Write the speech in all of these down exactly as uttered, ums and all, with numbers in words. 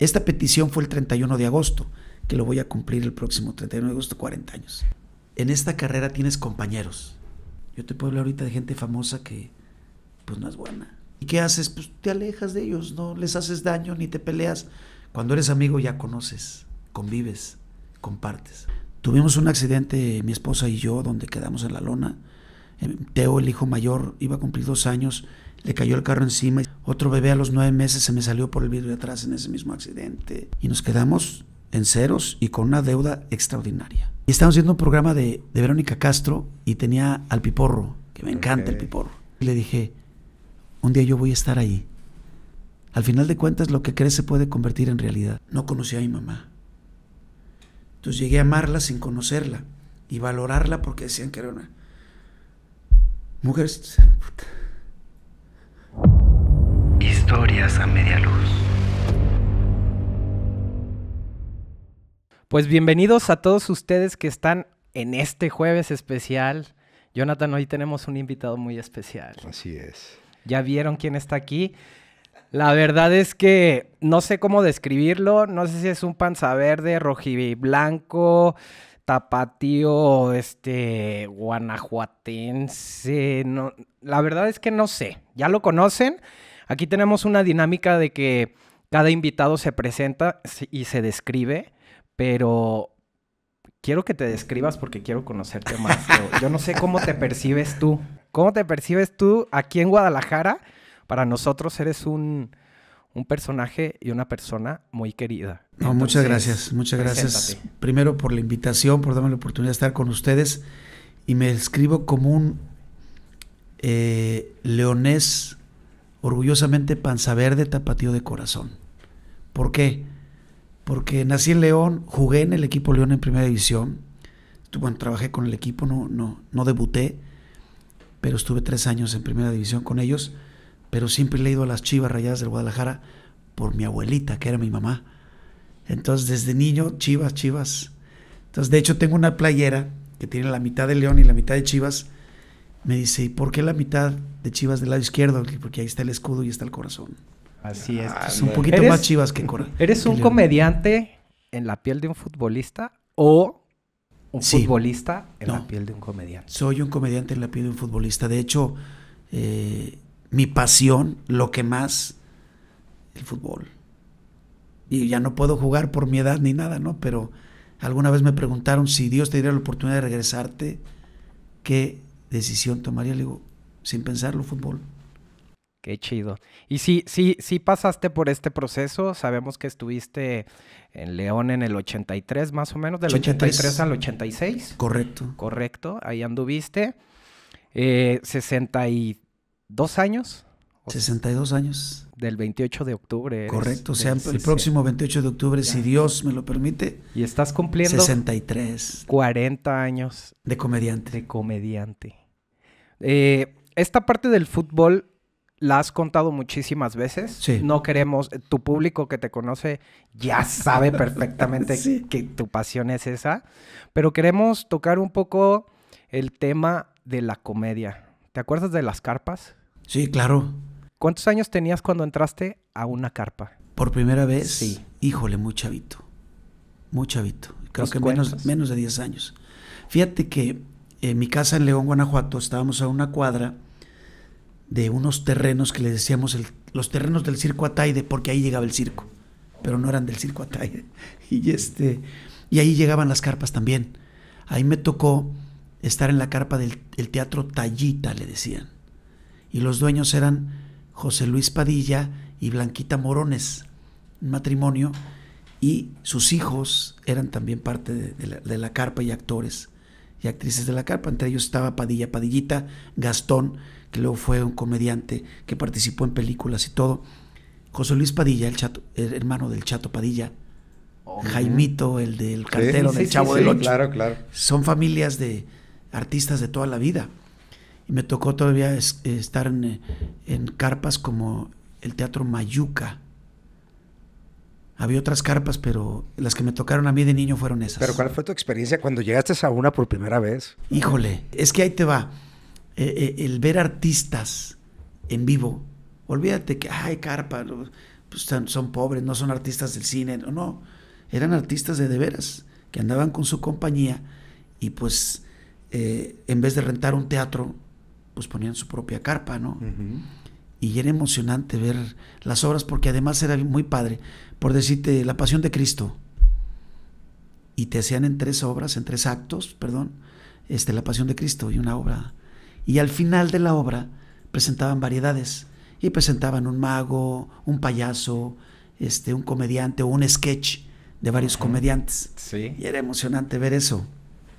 Esta petición fue el treinta y uno de agosto, que lo voy a cumplir el próximo treinta y uno de agosto, cuarenta años. En esta carrera tienes compañeros. Yo te puedo hablar ahorita de gente famosa que, pues, no es buena. ¿Y qué haces? Pues te alejas de ellos, no les haces daño ni te peleas. Cuando eres amigo ya conoces, convives, compartes. Tuvimos un accidente, mi esposa y yo, donde quedamos en la lona. Teo, el hijo mayor, iba a cumplir dos años, le cayó el carro encima. Otro bebé a los nueve meses se me salió por el vidrio de atrás en ese mismo accidente. Y nos quedamos en ceros y con una deuda extraordinaria. Y estábamos viendo un programa de, de Verónica Castro y tenía al Piporro, que me encanta, okay. El Piporro. Y le dije, un día yo voy a estar ahí. Al final de cuentas, lo que crees se puede convertir en realidad. No conocí a mi mamá. Entonces llegué a amarla sin conocerla y valorarla porque decían que era una mujer. Historias a media luz. Pues bienvenidos a todos ustedes que están en este jueves especial. Jonathan, hoy tenemos un invitado muy especial. Así es. Ya vieron quién está aquí. La verdad es que no sé cómo describirlo. No sé si es un panza verde, rojiblanco, tapatío, este, guanajuatense. No, la verdad es que no sé. Ya lo conocen. Aquí tenemos una dinámica de que cada invitado se presenta y se describe, pero quiero que te describas porque quiero conocerte más. Yo no sé cómo te percibes tú. ¿Cómo te percibes tú aquí en Guadalajara? Para nosotros eres un, un personaje y una persona muy querida. No, entonces, muchas gracias, muchas gracias. Preséntate. Primero por la invitación, por darme la oportunidad de estar con ustedes. Y me describo como un eh, leonés orgullosamente panza verde, tapatío de corazón. ¿Por qué? Porque nací en León, jugué en el equipo León en Primera División. Bueno, trabajé con el equipo, no, no, no debuté, pero estuve tres años en Primera División con ellos. Pero siempre le he ido a las Chivas Rayadas del Guadalajara por mi abuelita, que era mi mamá. Entonces, desde niño, Chivas, Chivas. Entonces, de hecho, tengo una playera que tiene la mitad de León y la mitad de Chivas. Me dice, ¿y por qué la mitad de Chivas del lado izquierdo? Porque ahí está el escudo y está el corazón. Así es. Ah, es un poquito eres, más Chivas que corazón. ¿Eres un comediante en la piel de un futbolista o un sí, futbolista en no, la piel de un comediante? Soy un comediante en la piel de un futbolista. De hecho, eh... mi pasión, lo que más, el fútbol. Y ya no puedo jugar por mi edad ni nada, ¿no? Pero alguna vez me preguntaron si Dios te diera la oportunidad de regresarte, ¿qué decisión tomaría? Le digo, sin pensarlo, fútbol. Qué chido. Y sí, sí, sí pasaste por este proceso. Sabemos que estuviste en León en el ochenta y tres, más o menos, del ochenta y tres al ochenta y seis. Correcto. Correcto, ahí anduviste. Eh, sesenta y tres. ¿Dos años? sesenta y dos años. Del veintiocho de octubre. Correcto, o sea, el próximo veintiocho de octubre, si Dios me lo permite. Y estás cumpliendo sesenta y tres. cuarenta años. De comediante. De comediante. Eh, esta parte del fútbol la has contado muchísimas veces. Sí. No queremos, tu público que te conoce ya sabe perfectamente sí, que tu pasión es esa. Pero queremos tocar un poco el tema de la comedia. ¿Te acuerdas de las carpas? Sí, claro. ¿Cuántos años tenías cuando entraste a una carpa? Por primera vez, sí. Híjole, muy chavito. Muy chavito. Creo que menos, menos de diez años. Fíjate que en mi casa en León, Guanajuato, estábamos a una cuadra de unos terrenos que le decíamos el, los terrenos del circo Ataide, porque ahí llegaba el circo, pero no eran del circo Ataide. Y, este, y ahí llegaban las carpas también. Ahí me tocó estar en la carpa del el Teatro Tallita, le decían. Y los dueños eran José Luis Padilla y Blanquita Morones, un matrimonio, y sus hijos eran también parte de, de, la, de la carpa y actores y actrices de la carpa. Entre ellos estaba Padilla, Padillita Gastón, que luego fue un comediante que participó en películas y todo. José Luis Padilla, el, Chato, el hermano del Chato Padilla. Oh, Jaimito, el del cartero, sí, del sí, Chavo sí, del Ocho. Claro, claro. Son familias de artistas de toda la vida. Y me tocó todavía es, estar en, en carpas como el Teatro Mayuca. Había otras carpas, pero las que me tocaron a mí de niño fueron esas. ¿Pero cuál fue tu experiencia cuando llegaste a una por primera vez? Híjole, es que ahí te va. Eh, eh, el ver artistas en vivo. Olvídate que, ay, carpa, pues, son pobres, no son artistas del cine, no, no, eran artistas de de veras, que andaban con su compañía y pues eh, en vez de rentar un teatro, pues ponían su propia carpa, ¿no? Uh-huh. Y era emocionante ver las obras, porque además era muy padre, por decirte, La Pasión de Cristo, y te hacían en tres obras, en tres actos, perdón, este, La Pasión de Cristo y una obra, y al final de la obra presentaban variedades, y presentaban un mago, un payaso, este, un comediante, o un sketch de varios uh-huh. comediantes, sí. Y era emocionante ver eso.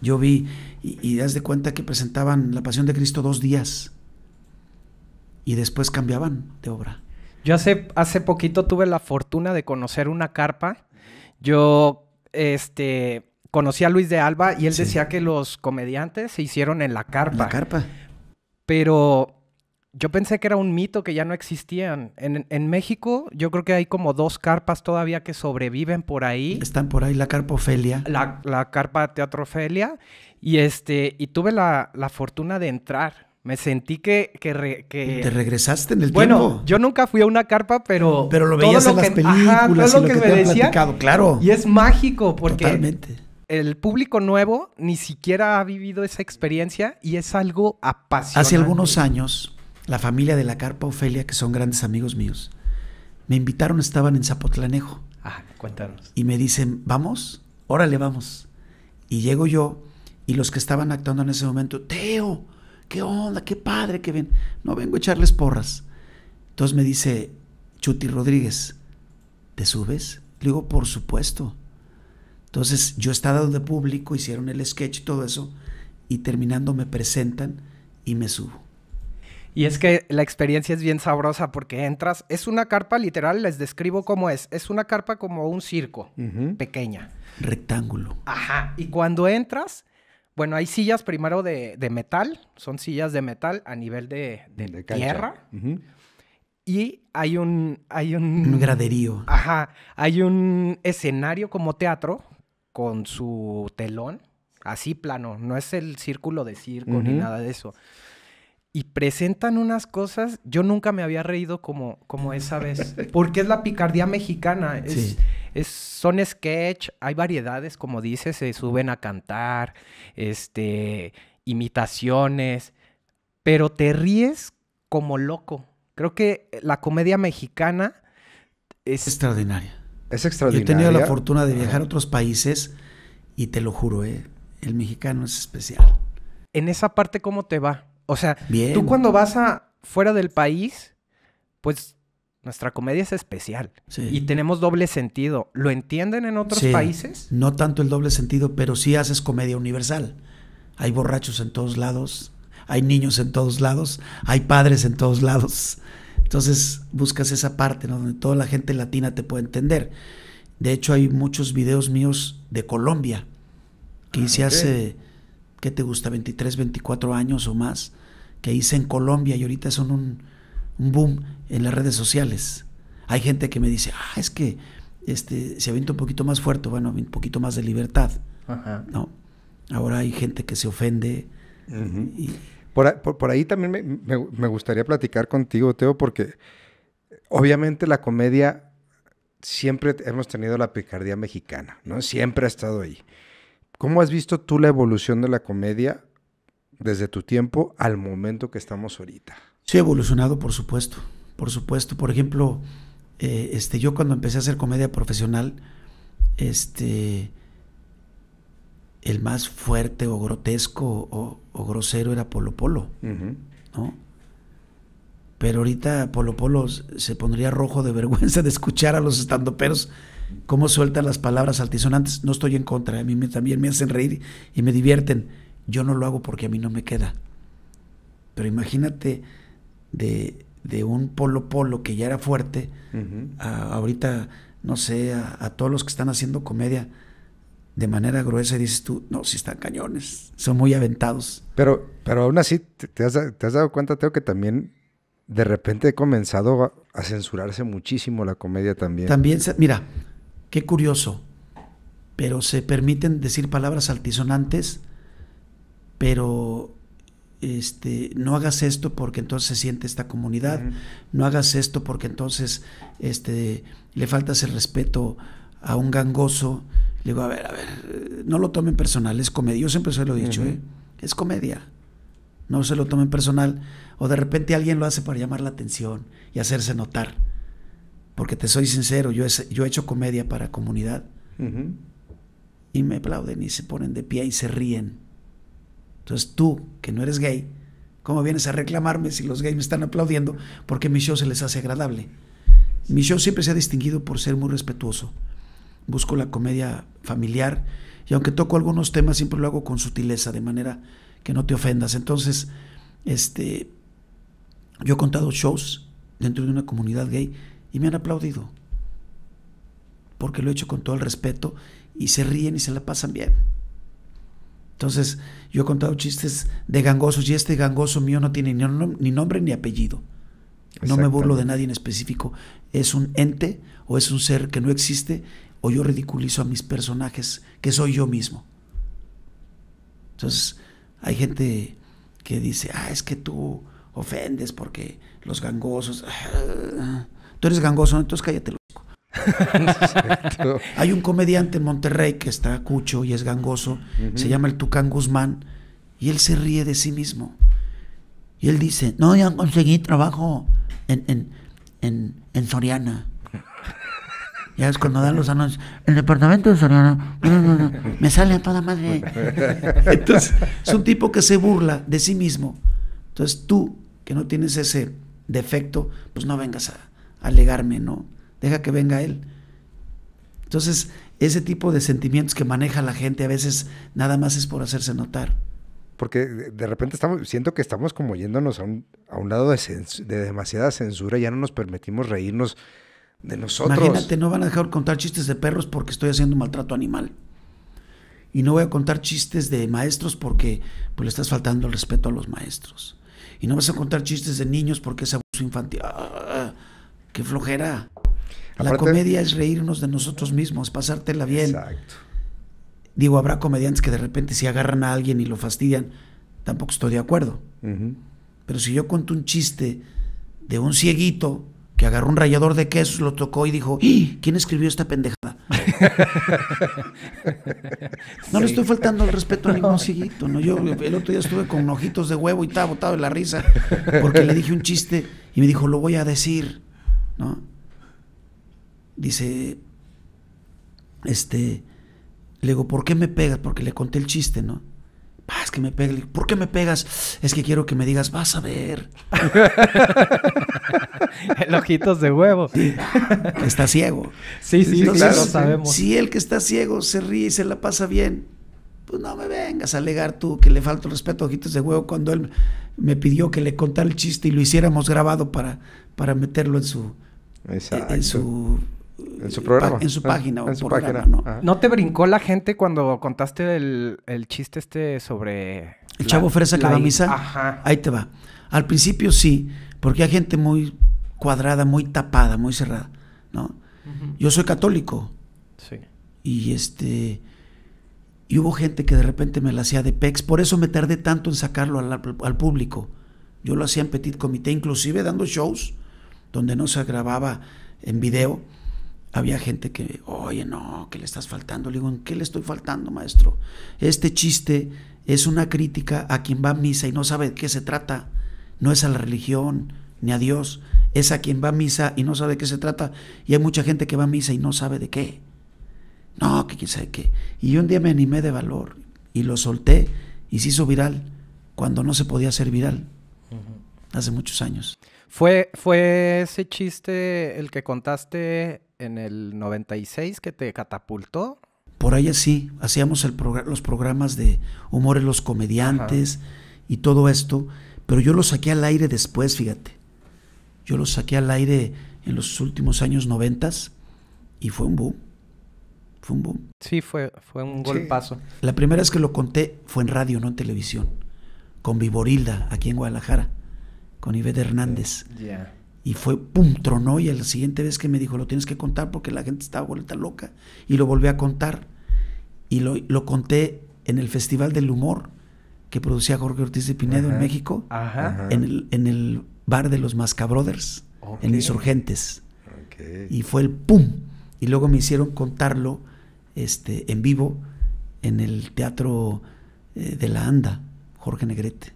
Yo vi, y, y das de cuenta que presentaban La Pasión de Cristo dos días, y después cambiaban de obra. Yo hace, hace poquito tuve la fortuna de conocer una carpa. Yo este, conocí a Luis de Alba y él sí. decía que los comediantes se hicieron en la carpa. La carpa. Pero yo pensé que era un mito, que ya no existían. En, en México yo creo que hay como dos carpas todavía que sobreviven por ahí. Están por ahí, la Carpa Ofelia. La, la Carpa Teatro Ofelia. Y, este, y tuve la, la fortuna de entrar. Me sentí que... que, re, que... ¿Te regresaste en el bueno, tiempo? Bueno, yo nunca fui a una carpa, pero... Pero lo veías en las películas y lo que te han platicado, claro. Y es mágico porque... Totalmente. El público nuevo ni siquiera ha vivido esa experiencia y es algo apasionante. Hace algunos años... La familia de la Carpa Ofelia, que son grandes amigos míos, me invitaron, estaban en Zapotlanejo. Ah, cuéntanos. Y me dicen, ¿vamos? Órale, vamos. Y llego yo, y los que estaban actuando en ese momento, Teo, qué onda, qué padre que ven. No vengo a echarles porras. Entonces me dice Chuti Rodríguez, ¿te subes? Le digo, por supuesto. Entonces yo estaba de público, hicieron el sketch y todo eso, y terminando me presentan y me subo. Y es que la experiencia es bien sabrosa porque entras, es una carpa literal, les describo cómo es, es una carpa como un circo, uh-huh. pequeña. Rectángulo. Ajá, y cuando entras, bueno, hay sillas primero de, de metal, son sillas de metal a nivel de, de, de tierra, uh-huh. y hay un, hay un... Un graderío. Ajá, hay un escenario como teatro con su telón, así plano, no es el círculo de circo uh-huh. ni nada de eso. Y presentan unas cosas, yo nunca me había reído como, como esa vez, porque es la picardía mexicana, es, sí. es, son sketch, hay variedades, como dices, se suben a cantar, este, imitaciones, pero te ríes como loco. Creo que la comedia mexicana es... Extraordinaria. Es extraordinaria. Yo he tenido la fortuna de viajar a otros países y te lo juro, ¿eh? El mexicano es especial. En esa parte, ¿cómo te va? O sea, bien. Tú cuando vas a fuera del país, pues nuestra comedia es especial. Sí. Y tenemos doble sentido. ¿Lo entienden en otros sí. países? No tanto el doble sentido, pero sí haces comedia universal. Hay borrachos en todos lados, hay niños en todos lados, hay padres en todos lados. Entonces buscas esa parte, ¿no? Donde toda la gente latina te puede entender. De hecho, hay muchos videos míos de Colombia que ah, hice okay. hace, ¿qué te gusta? veintitrés, veinticuatro años o más, que hice en Colombia y ahorita son un, un boom en las redes sociales. Hay gente que me dice, ah, es que este, se avienta un poquito más fuerte, bueno, un poquito más de libertad. Ajá. No, ahora hay gente que se ofende. Uh-huh. y... por, por, por ahí también me, me, me gustaría platicar contigo, Teo, porque obviamente la comedia siempre hemos tenido la picardía mexicana, ¿no? Siempre ha estado ahí. ¿Cómo has visto tú la evolución de la comedia desde tu tiempo al momento que estamos ahorita? Sí, ha evolucionado, por supuesto. Por supuesto. Por ejemplo, eh, este, yo cuando empecé a hacer comedia profesional, este, el más fuerte o grotesco o, o grosero era Polo Polo, uh-huh. ¿no? Pero ahorita Polo Polo se pondría rojo de vergüenza de escuchar a los estandoperos cómo sueltan las palabras altisonantes. No estoy en contra, a mí me, también me hacen reír y me divierten. Yo no lo hago porque a mí no me queda. Pero imagínate de, de un Polo Polo que ya era fuerte, uh-huh. a, ahorita, no sé, a, a todos los que están haciendo comedia de manera gruesa, y dices tú, no, si están cañones, son muy aventados. Pero, pero aún así, te, te, has, te has dado cuenta, Teo, que también... De repente he comenzado a, a censurarse muchísimo la comedia también. También, se, mira, qué curioso, pero se permiten decir palabras altisonantes, pero este, no hagas esto porque entonces se siente esta comunidad, uh-huh. no hagas esto porque entonces este, le faltas el respeto a un gangoso. Le digo, a ver, a ver, no lo tomen personal, es comedia. Yo siempre se lo he dicho, uh-huh. ¿eh? Es comedia. No se lo tomen personal. O de repente alguien lo hace para llamar la atención y hacerse notar. Porque te soy sincero, yo he, yo he hecho comedia para comunidad. Uh-huh. Y me aplauden y se ponen de pie y se ríen. Entonces tú, que no eres gay, ¿cómo vienes a reclamarme si los gays me están aplaudiendo? Porque mi show se les hace agradable. Mi show siempre se ha distinguido por ser muy respetuoso. Busco la comedia familiar y aunque toco algunos temas siempre lo hago con sutileza, de manera que no te ofendas. Entonces, este, yo he contado shows dentro de una comunidad gay y me han aplaudido porque lo he hecho con todo el respeto y se ríen y se la pasan bien. Entonces, yo he contado chistes de gangosos y este gangoso mío no tiene ni, nom ni nombre ni apellido. No me burlo de nadie en específico. Es un ente o es un ser que no existe, o yo ridiculizo a mis personajes, que soy yo mismo. Entonces, hay gente que dice, ah, es que tú ofendes porque los gangosos... Tú eres gangoso, ¿no? Entonces cállate, loco. Hay un comediante en Monterrey que está cucho y es gangoso, uh-huh. se llama el Tucán Guzmán, y él se ríe de sí mismo. Y él dice, no, ya conseguí trabajo en, en, en, en Soriana. Ya es cuando dan los anuncios, el departamento de Soriana, no, no, no, me sale a toda madre. Entonces, es un tipo que se burla de sí mismo. Entonces tú, que no tienes ese defecto, pues no vengas a alegarme, ¿no? Deja que venga él. Entonces, ese tipo de sentimientos que maneja la gente a veces nada más es por hacerse notar. Porque de repente estamos, siento que estamos como yéndonos a un, a un lado de, de demasiada censura, ya no nos permitimos reírnos de nosotros. Imagínate, no van a dejar contar chistes de perros porque estoy haciendo maltrato animal. Y no voy a contar chistes de maestros porque pues, le estás faltando el respeto a los maestros. Y no vas a contar chistes de niños porque es abuso infantil. ¡Ah, qué flojera! Aparte, la comedia es reírnos de nosotros mismos, pasártela bien. Exacto. Digo, habrá comediantes que de repente si agarran a alguien y lo fastidian, tampoco estoy de acuerdo. Uh-huh. Pero si yo cuento un chiste de un cieguito que agarró un rallador de quesos, lo tocó y dijo, ¡y! ¿Quién escribió esta pendejada? No sí. le estoy faltando el respeto a ningún cieguito, ¿no? Yo el otro día estuve con ojitos de huevo y estaba botado de la risa porque le dije un chiste y me dijo, lo voy a decir, ¿no? Dice, este, le digo, ¿por qué me pegas? Porque le conté el chiste, ¿no? Ah, es que me pega. Le digo, ¿por qué me pegas? Es que quiero que me digas, vas a ver. El ojitos de huevo. Sí. Está ciego. Sí, sí, entonces, claro, sabemos. Si el que está ciego se ríe y se la pasa bien, pues no me vengas a alegar tú que le falta el respeto a ojitos de huevo cuando él me pidió que le contara el chiste y lo hiciéramos grabado para, para meterlo en su... Exacto. En su... En su programa. En su página. En, en su programa, página. ¿No? ¿No te brincó la gente cuando contaste el, el chiste este sobre... El la, chavo fresa que va a misa? Ajá. Ahí te va. Al principio sí, porque hay gente muy cuadrada, muy tapada, muy cerrada, ¿no? Uh-huh. Yo soy católico. Sí. Y este... Y hubo gente que de repente me la hacía de pex. Por eso me tardé tanto en sacarlo al, al público. Yo lo hacía en petit comité, inclusive dando shows donde no se grababa en video. Había gente que, oye, no, que le estás faltando. Le digo, ¿en qué le estoy faltando, maestro? Este chiste es una crítica a quien va a misa y no sabe de qué se trata. No es a la religión ni a Dios. Es a quien va a misa y no sabe de qué se trata. Y hay mucha gente que va a misa y no sabe de qué. No, que quién sabe qué. Y un día me animé de valor y lo solté y se hizo viral cuando no se podía hacer viral. Hace muchos años. ¿Fue, fue ese chiste el que contaste en el noventa y seis que te catapultó? Por ahí sí, hacíamos el progr los programas de humor en los comediantes. Ajá. Y todo esto, pero yo lo saqué al aire después, fíjate. Yo lo saqué al aire en los últimos años noventas y fue un boom. Fue un boom. Sí, fue, fue un golpazo. Sí. La primera vez que lo conté fue en radio, no en televisión, con Viborilda, aquí en Guadalajara, con Ivette Hernández. Ya. Yeah. Y fue, pum, tronó, y la siguiente vez que me dijo, lo tienes que contar porque la gente estaba vuelta loca, y lo volví a contar, y lo, lo conté en el Festival del Humor, que producía Jorge Ortiz de Pinedo, ajá, en México, ajá, en, el, en el bar de los Mascabrothers, okay, en Insurgentes, okay, y fue el pum, y luego me hicieron contarlo este, en vivo en el Teatro eh, de la Anda, Jorge Negrete,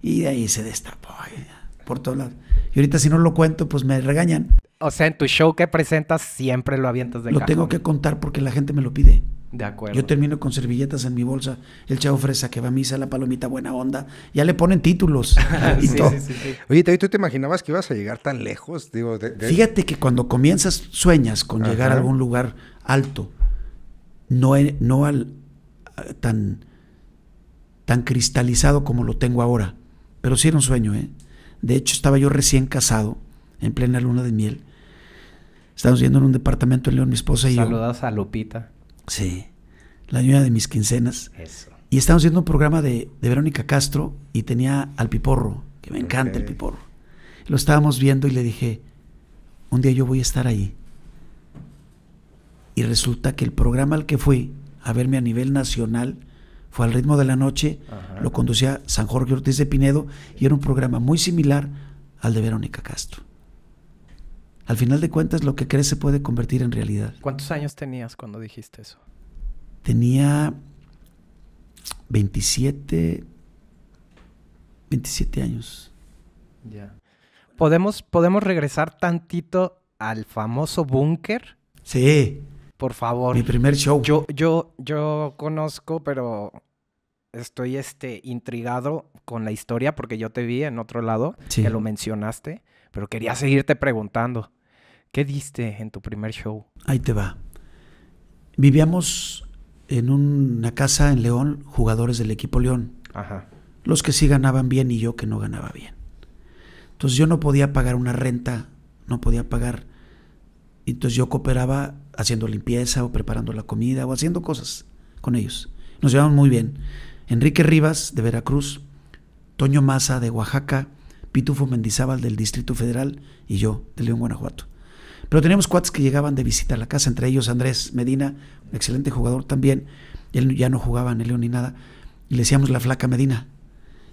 y de ahí se destapó, eh, por todos lados, y ahorita si no lo cuento pues me regañan. O sea, en tu show que presentas siempre lo avientas de cajón. Lo tengo que contar porque la gente me lo pide. De acuerdo. Yo termino con servilletas en mi bolsa, el Chavo Fresa que va a misa, la palomita buena onda, ya le ponen títulos. Y sí, todo. Sí, sí, sí. Oye, ¿tú te imaginabas que ibas a llegar tan lejos? Digo, de, de... Fíjate que cuando comienzas sueñas con, ajá, llegar a algún lugar alto, no, no al, tan, tan cristalizado como lo tengo ahora, pero sí era un sueño, ¿eh? De hecho, estaba yo recién casado, en plena luna de miel. Estábamos viendo en un departamento en León, mi esposa y yo. Saludados a Lupita. Sí, la dueña de mis quincenas. Eso. Y estábamos viendo un programa de, de Verónica Castro y tenía al Piporro, que me encanta, okay, el Piporro. Lo estábamos viendo y le dije, un día yo voy a estar ahí. Y resulta que el programa al que fui a verme a nivel nacional fue El Ritmo de la Noche, ajá, lo conducía San Jorge Ortiz de Pinedo y era un programa muy similar al de Verónica Castro. Al final de cuentas, lo que crees se puede convertir en realidad. ¿Cuántos años tenías cuando dijiste eso? Tenía veintisiete años. Ya. ¿Podemos, podemos regresar tantito al famoso Búnker? Sí. Por favor. Mi primer show. Yo, yo, yo conozco, pero estoy este, intrigado con la historia porque yo te vi en otro lado, sí, que lo mencionaste, pero quería seguirte preguntando. ¿Qué diste en tu primer show? Ahí te va. Vivíamos en una casa en León, jugadores del equipo León. Ajá. Los que sí ganaban bien y yo que no ganaba bien. Entonces yo no podía pagar una renta, no podía pagar. Entonces yo cooperaba haciendo limpieza o preparando la comida o haciendo cosas con ellos. Nos llevamos muy bien. Enrique Rivas de Veracruz, Toño Maza de Oaxaca, Pitufo Mendizábal del Distrito Federal y yo, de León, Guanajuato. Pero teníamos cuates que llegaban de visita a la casa, entre ellos Andrés Medina, un excelente jugador también. Él ya no jugaba en el León ni nada. Y le decíamos la flaca Medina.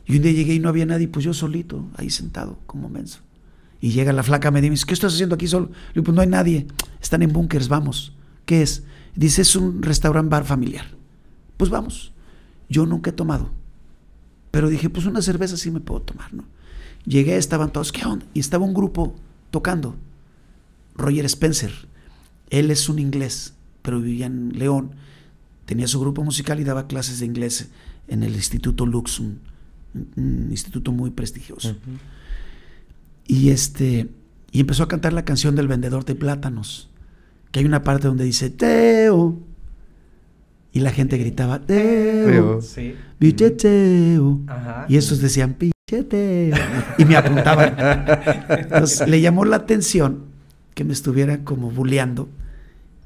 Y un día llegué y no había nadie, pues yo solito, ahí sentado, como menso. Y llega la flaca Medina y me dice, ¿qué estás haciendo aquí solo? Le digo, pues no hay nadie, están en búnkers, vamos. ¿Qué es? Dice, es un restaurante bar familiar. Pues vamos. Yo nunca he tomado. Pero dije, pues una cerveza sí me puedo tomar, ¿no? Llegué, estaban todos, ¿qué onda? Y estaba un grupo tocando. Roger Spencer, él es un inglés, pero vivía en León, tenía su grupo musical y daba clases de inglés en el Instituto Lux, un, un instituto muy prestigioso. Uh-huh. Y este y empezó a cantar la canción del vendedor de plátanos, que hay una parte donde dice, Teo, y la gente gritaba, Teo, sí, billeteo, ajá, y esos decían, pi. Y me apuntaban. Entonces le llamó la atención que me estuvieran como buleando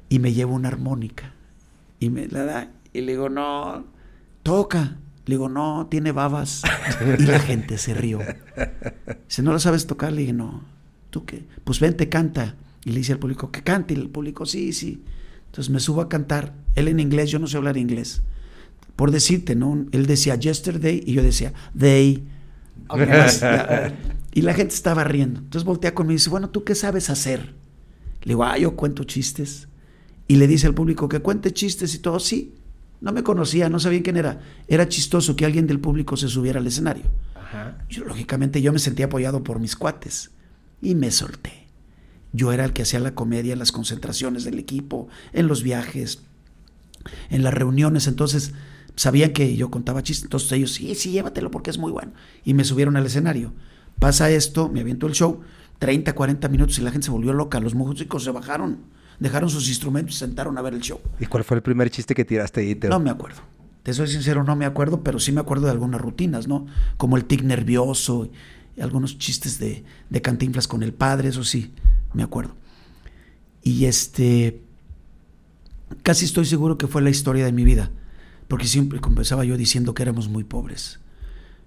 y me llevo una armónica y me la da y le digo, no, toca. Le digo, no, tiene babas. Y la gente se rió. Si no lo sabes tocar, le dije, no, ¿tú qué? Pues vente, canta. Y le dice al público, que cante. Y el público, sí, sí. Entonces me subo a cantar. Él en inglés, yo no sé hablar inglés. Por decirte, ¿no? Él decía yesterday y yo decía they. Okay, las, la, y la gente estaba riendo. Entonces voltea conmigo y dice, bueno, ¿tú qué sabes hacer? Le digo, ah, yo cuento chistes. Y le dice al público que cuente chistes y todo. Sí, no me conocía, no sabía quién era. Era chistoso que alguien del público se subiera al escenario. Ajá. Yo, lógicamente yo me sentía apoyado por mis cuates y me solté. Yo era el que hacía la comedia en las concentraciones del equipo, en los viajes, en las reuniones. Entonces sabían que yo contaba chistes, entonces ellos, sí, sí, llévatelo porque es muy bueno. Y me subieron al escenario. Pasa esto, me aviento el show, treinta, cuarenta minutos y la gente se volvió loca. Los músicos se bajaron, dejaron sus instrumentos y se sentaron a ver el show. ¿Y cuál fue el primer chiste que tiraste ahí? Te... No me acuerdo. Te soy sincero, no me acuerdo, pero sí me acuerdo de algunas rutinas, ¿no? Como el tic nervioso, y algunos chistes de, de Cantinflas con el padre, eso sí, me acuerdo. Y este... casi estoy seguro que fue la historia de mi vida. Porque siempre comenzaba yo diciendo que éramos muy pobres.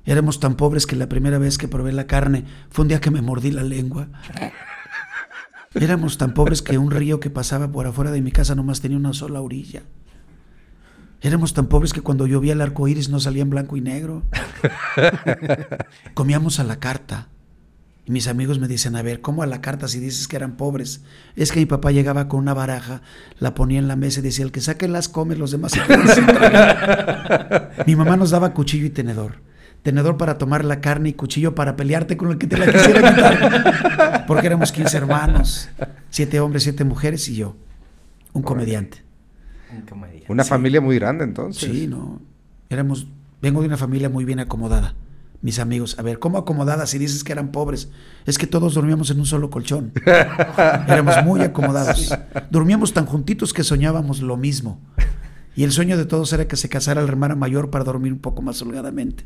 Éramos tan pobres que la primera vez que probé la carne fue un día que me mordí la lengua. Éramos tan pobres que un río que pasaba por afuera de mi casa nomás tenía una sola orilla. Éramos tan pobres que cuando llovía el arco iris no salía en blanco y negro. Comíamos a la carta. Y mis amigos me dicen, a ver, ¿cómo a la carta si dices que eran pobres? Es que mi papá llegaba con una baraja, la ponía en la mesa y decía, el que saque las come, los demás se Mi mamá nos daba cuchillo y tenedor. Tenedor para tomar la carne y cuchillo para pelearte con el que te la quisiera quitar. Porque éramos quince hermanos, siete hombres, siete mujeres y yo, un comediante. Un comediante. Una sí. familia muy grande entonces. Sí, no, éramos, vengo de una familia muy bien acomodada. Mis amigos, a ver, ¿cómo acomodadas si dices que eran pobres? Es que todos dormíamos en un solo colchón. Éramos muy acomodados. Dormíamos tan juntitos que soñábamos lo mismo. Y el sueño de todos era que se casara la hermana mayor para dormir un poco más holgadamente.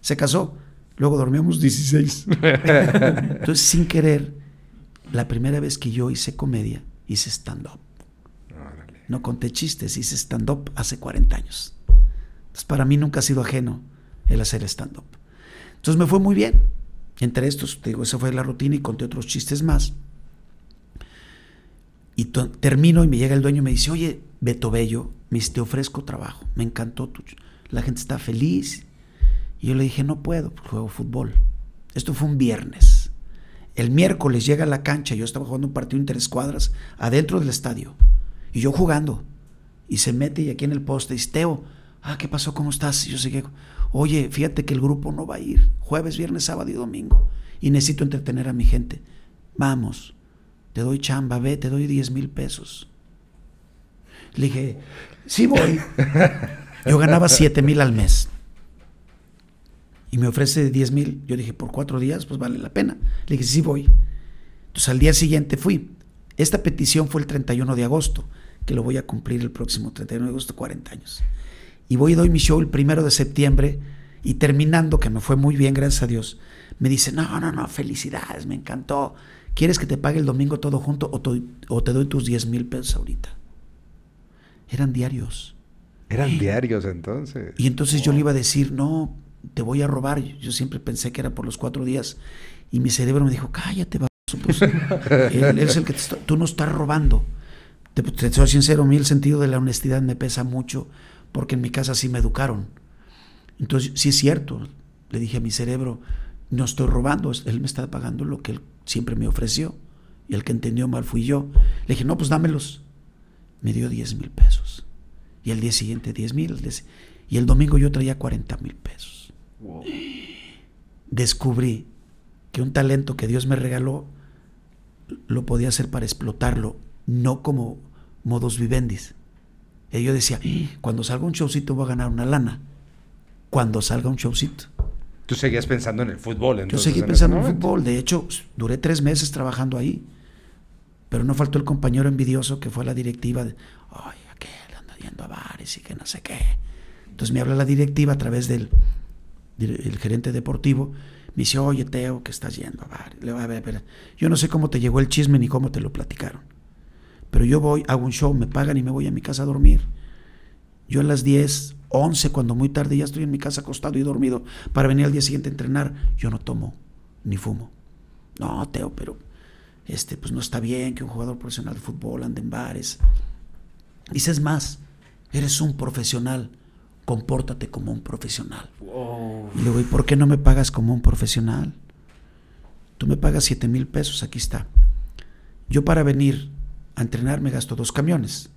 Se casó, luego dormíamos dieciséis. Entonces, sin querer, la primera vez que yo hice comedia, hice stand-up. No conté chistes, hice stand-up hace cuarenta años. Entonces, para mí nunca ha sido ajeno el hacer stand-up. Entonces me fue muy bien. Entre estos, te digo, esa fue la rutina y conté otros chistes más. Y termino y me llega el dueño y me dice, oye, Beto Bello, me dice, te ofrezco trabajo. Me encantó tu... La gente está feliz. Y yo le dije, no puedo, pues juego fútbol. Esto fue un viernes. El miércoles llega a la cancha, yo estaba jugando un partido interescuadras adentro del estadio. Y yo jugando. Y se mete y aquí en el poste dice, Teo, ah, ¿qué pasó? ¿Cómo estás? Y yo seguí... Oye, fíjate que el grupo no va a ir jueves, viernes, sábado y domingo y necesito entretener a mi gente. Vamos, te doy chamba, ve, te doy diez mil pesos. Le dije, sí voy. Yo ganaba siete mil al mes y me ofrece diez mil. Yo dije, por cuatro días, pues vale la pena. Le dije, sí voy. Entonces al día siguiente fui. Esta petición fue el treinta y uno de agosto, que lo voy a cumplir el próximo treinta y uno de agosto, cuarenta años. Y voy y doy mi show el primero de septiembre y terminando, que me fue muy bien, gracias a Dios, me dice, no, no, no, felicidades, me encantó. ¿Quieres que te pague el domingo todo junto o te, o te doy tus diez mil pesos ahorita? Eran diarios. Eran eh. diarios entonces. Y entonces oh. yo le iba a decir, no, te voy a robar. Yo siempre pensé que era por los cuatro días. Y mi cerebro me dijo, cállate, va. Pues, él, él es el que te está, tú no estás robando. Te, te soy sincero, a mí el sentido de la honestidad me pesa mucho. Porque en mi casa sí me educaron. Entonces, sí es cierto, le dije a mi cerebro, no estoy robando, él me está pagando lo que él siempre me ofreció, y el que entendió mal fui yo. Le dije, no, pues dámelos. Me dio diez mil pesos, y el día siguiente diez mil, y el domingo yo traía cuarenta mil pesos. Wow. Descubrí que un talento que Dios me regaló, lo podía hacer para explotarlo, no como modus vivendis. Y yo decía, cuando salga un showcito voy a ganar una lana. Cuando salga un showcito. ¿Tú seguías pensando en el fútbol entonces? Yo seguí pensando en el fútbol. De hecho, duré tres meses trabajando ahí. Pero no faltó el compañero envidioso que fue a la directiva. De, ay, aquel anda yendo a bares y que no sé qué. Entonces me habla la directiva a través del, del gerente deportivo. Me dice, oye, Teo, que estás yendo a bares. Le digo, a ver, a ver. Yo no sé cómo te llegó el chisme ni cómo te lo platicaron. Pero yo voy, hago un show, me pagan y me voy a mi casa a dormir. Yo a las diez, once, cuando muy tarde ya estoy en mi casa acostado y dormido para venir al día siguiente a entrenar. Yo no tomo, ni fumo. No, Teo, pero este, pues no está bien que un jugador profesional de fútbol ande en bares. Dices más, eres un profesional, compórtate como un profesional. Wow. Y le digo, ¿y por qué no me pagas como un profesional? Tú me pagas siete mil pesos, aquí está. Yo para venir a entrenar me gasto dos camiones,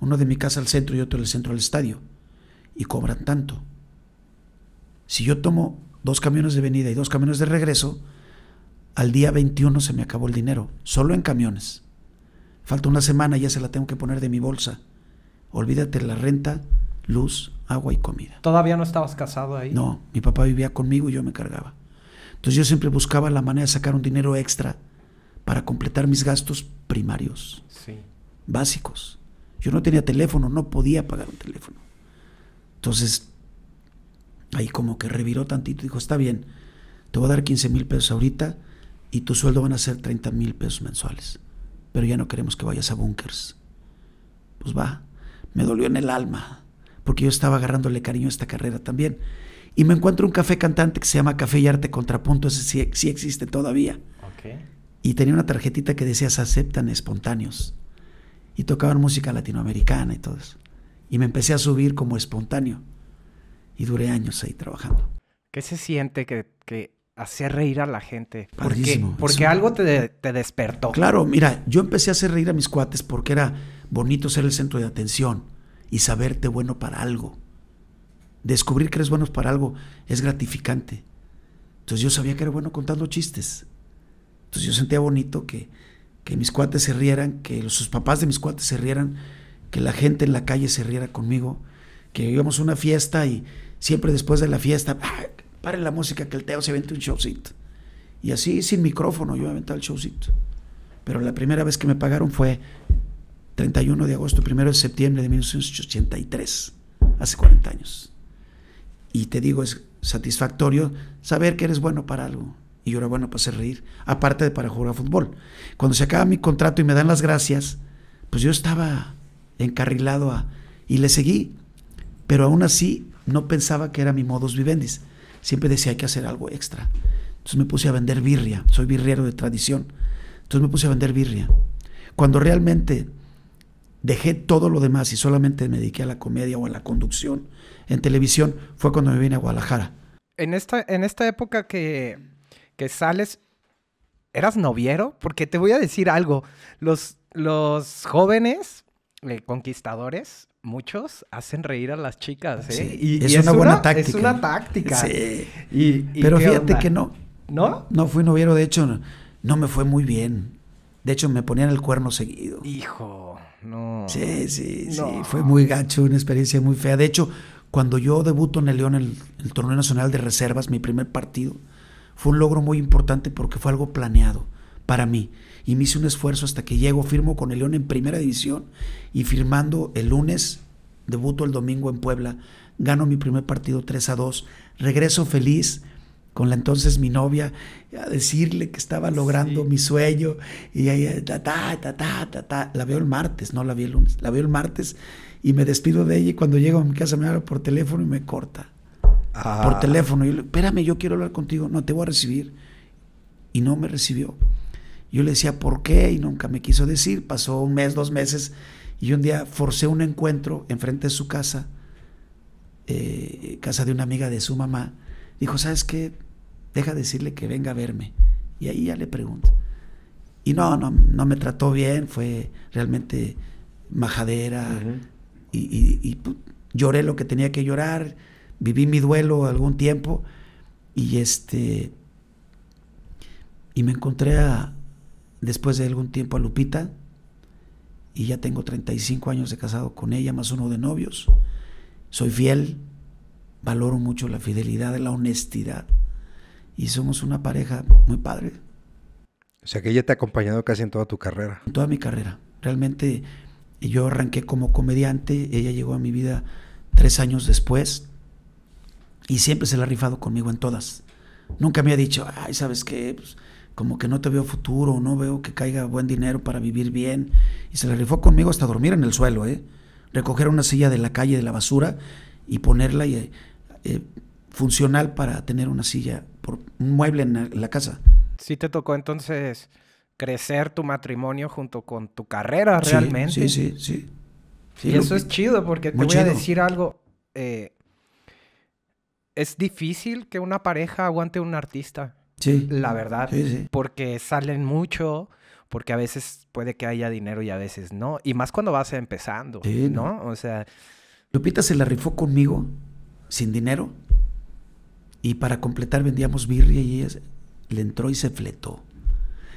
uno de mi casa al centro y otro del centro al estadio, y cobran tanto. Si yo tomo dos camiones de venida y dos camiones de regreso, al día veintiuno se me acabó el dinero, solo en camiones. Falta una semana y ya se la tengo que poner de mi bolsa. Olvídate la renta, luz, agua y comida. ¿Todavía no estabas casado ahí? No, mi papá vivía conmigo y yo me cargaba. Entonces yo siempre buscaba la manera de sacar un dinero extra para completar mis gastos primarios, sí. básicos. Yo no tenía teléfono, no podía pagar un teléfono. Entonces, ahí como que reviró tantito, dijo, está bien, te voy a dar quince mil pesos ahorita y tu sueldo van a ser treinta mil pesos mensuales, pero ya no queremos que vayas a Búnkers. Pues va, me dolió en el alma, porque yo estaba agarrándole cariño a esta carrera también. Y me encuentro un café cantante que se llama Café y Arte Contrapunto, ese sí, sí existe todavía. Okay. Y tenía una tarjetita que decía, se aceptan espontáneos. Y tocaban música latinoamericana y todo eso. y me empecé a subir como espontáneo. Y duré años ahí trabajando. ¿Qué se siente que, que hacer reír a la gente? Padrísimo. ¿Por qué? Porque algo te, te despertó. Claro, mira, yo empecé a hacer reír a mis cuates porque era bonito ser el centro de atención y saberte bueno para algo. Descubrir que eres bueno para algo es gratificante. Entonces yo sabía que era bueno contando chistes. Entonces yo sentía bonito que, que mis cuates se rieran, que sus papás de mis cuates se rieran, que la gente en la calle se riera conmigo, que íbamos a una fiesta y siempre después de la fiesta, ¡ah, paren la música que el Teo se vente un showcito! Y así, sin micrófono, yo aventaba el showcito. Pero la primera vez que me pagaron fue treinta y uno de agosto, primero de septiembre de mil novecientos ochenta y tres, hace cuarenta años. Y te digo, es satisfactorio saber que eres bueno para algo. Y yo era bueno para hacer reír, aparte de para jugar a fútbol. Cuando se acaba mi contrato y me dan las gracias, pues yo estaba encarrilado a, y le seguí, pero aún así no pensaba que era mi modus vivendi. Siempre decía, hay que hacer algo extra. Entonces me puse a vender birria, soy birriero de tradición. Entonces me puse a vender birria. Cuando realmente dejé todo lo demás y solamente me dediqué a la comedia o a la conducción en televisión, fue cuando me vine a Guadalajara. En esta, en esta época que... que sales, ¿eras noviero? Porque te voy a decir algo, los, los jóvenes eh, conquistadores, muchos, hacen reír a las chicas, ¿eh? Sí, y, es, y una es una buena táctica. Es una táctica. Sí. ¿Y, y pero fíjate onda? que no. ¿No? No fui noviero, de hecho, no, no me fue muy bien. De hecho, me ponían el cuerno seguido. Hijo, no. Sí, sí, no. sí, fue muy gacho, una experiencia muy fea. De hecho, cuando yo debuto en el León, en el, el torneo nacional de reservas, mi primer partido, fue un logro muy importante porque fue algo planeado para mí. Y me hice un esfuerzo hasta que llego, firmo con el León en primera división y firmando el lunes, debuto el domingo en Puebla, gano mi primer partido tres a dos, regreso feliz con la entonces mi novia a decirle que estaba logrando sí. mi sueño y ella, ta, ta, ta, ta, ta, ta. La veo el martes, no la vi el lunes, la veo el martes y me despido de ella y cuando llego a mi casa me habla por teléfono y me corta. Ah. Por teléfono, yo le, espérame, yo quiero hablar contigo, no te voy a recibir. Y no me recibió. Yo le decía, ¿por qué? Y nunca me quiso decir. Pasó un mes, dos meses, y un día forcé un encuentro enfrente de su casa, eh, casa de una amiga de su mamá. Dijo, ¿sabes qué? Deja decirle que venga a verme. Y ahí ya le pregunto. Y no, no, no me trató bien, fue realmente majadera. Uh-huh. Y, y, y pues, lloré lo que tenía que llorar. Viví mi duelo algún tiempo y este y me encontré a, después de algún tiempo a Lupita y ya tengo treinta y cinco años de casado con ella, más uno de novios. Soy fiel, valoro mucho la fidelidad, la honestidad y somos una pareja muy padre. O sea que ella te ha acompañado casi en toda tu carrera. En toda mi carrera. Realmente yo arranqué como comediante, ella llegó a mi vida tres años después. Y siempre se la ha rifado conmigo en todas. Nunca me ha dicho, ay, ¿sabes qué? Pues, como que no te veo futuro, no veo que caiga buen dinero para vivir bien. Y se la rifó conmigo hasta dormir en el suelo, ¿eh? Recoger una silla de la calle, de la basura, y ponerla y, eh, funcional para tener una silla, por, un mueble en la, en la casa. Sí te tocó entonces crecer tu matrimonio junto con tu carrera realmente. Sí, sí, sí. sí. sí y eso que... es chido porque te Muy voy chido. a decir algo... Eh... Es difícil que una pareja aguante a un artista, sí, la verdad, sí, sí. porque salen mucho, porque a veces puede que haya dinero y a veces no, y más cuando vas empezando, sí, ¿no? O sea... Lupita se la rifó conmigo, sin dinero, y para completar vendíamos birria y ella le entró y se fletó.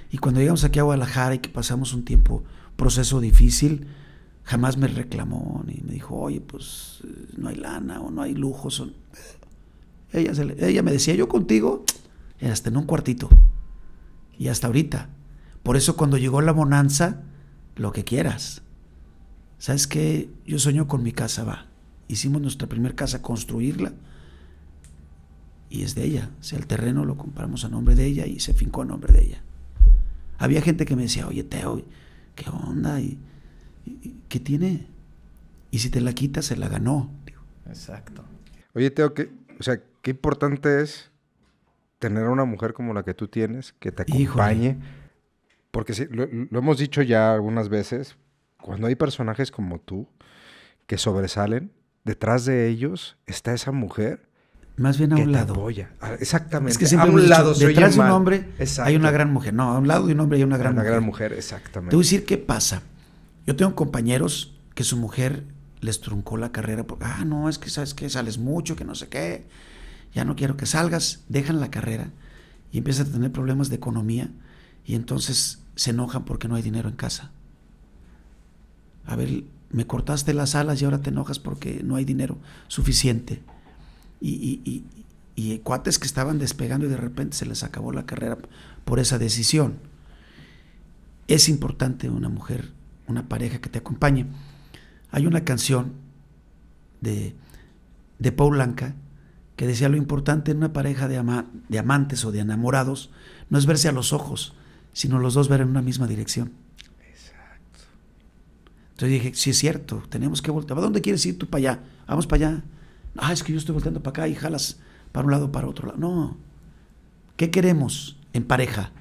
Y cuando llegamos aquí a Guadalajara y que pasamos un tiempo, proceso difícil, jamás me reclamó, ni me dijo, oye, pues no hay lana o no hay lujo, son... Ella, se le, ella me decía, yo contigo, hasta en un cuartito. Y hasta ahorita. Por eso cuando llegó la bonanza, lo que quieras. ¿Sabes qué? Yo sueño con mi casa, va. Hicimos nuestra primera casa, construirla. Y es de ella. O sea, el terreno lo compramos a nombre de ella y se fincó a nombre de ella. Había gente que me decía, oye, Teo, ¿qué onda? ¿Y, y, ¿Qué tiene? Y si te la quitas, se la ganó. Exacto. Oye, Teo, ¿qué, o sea, qué importante es tener a una mujer como la que tú tienes, que te acompañe. Híjole. Porque sí, lo, lo hemos dicho ya algunas veces, cuando hay personajes como tú, que sobresalen, detrás de ellos está esa mujer. Más bien a un lado. Apoya. Exactamente. Es que siempre a un lado dicho, detrás de un hombre hay una gran mujer. No, a un lado de un hombre hay una gran mujer. Una gran mujer, exactamente. Te voy a decir qué pasa. Yo tengo compañeros que su mujer les truncó la carrera porque, ah, no, es que sabes que sales mucho, que no sé qué, ya no quiero que salgas, dejan la carrera y empiezan a tener problemas de economía y entonces se enojan porque no hay dinero en casa. A ver, me cortaste las alas y ahora te enojas porque no hay dinero suficiente. Y, y, y, y cuates que estaban despegando y de repente se les acabó la carrera por esa decisión. Es importante una mujer, una pareja que te acompañe. Hay una canción de, de Pau Blanca que decía: lo importante en una pareja de, ama, de amantes o de enamorados no es verse a los ojos, sino los dos ver en una misma dirección. Exacto. Entonces dije, sí es cierto, tenemos que voltear. ¿A dónde quieres ir tú? Para allá. Vamos para allá. Ah, es que yo estoy volteando para acá y jalas para un lado, para otro lado. No. ¿Qué queremos en pareja?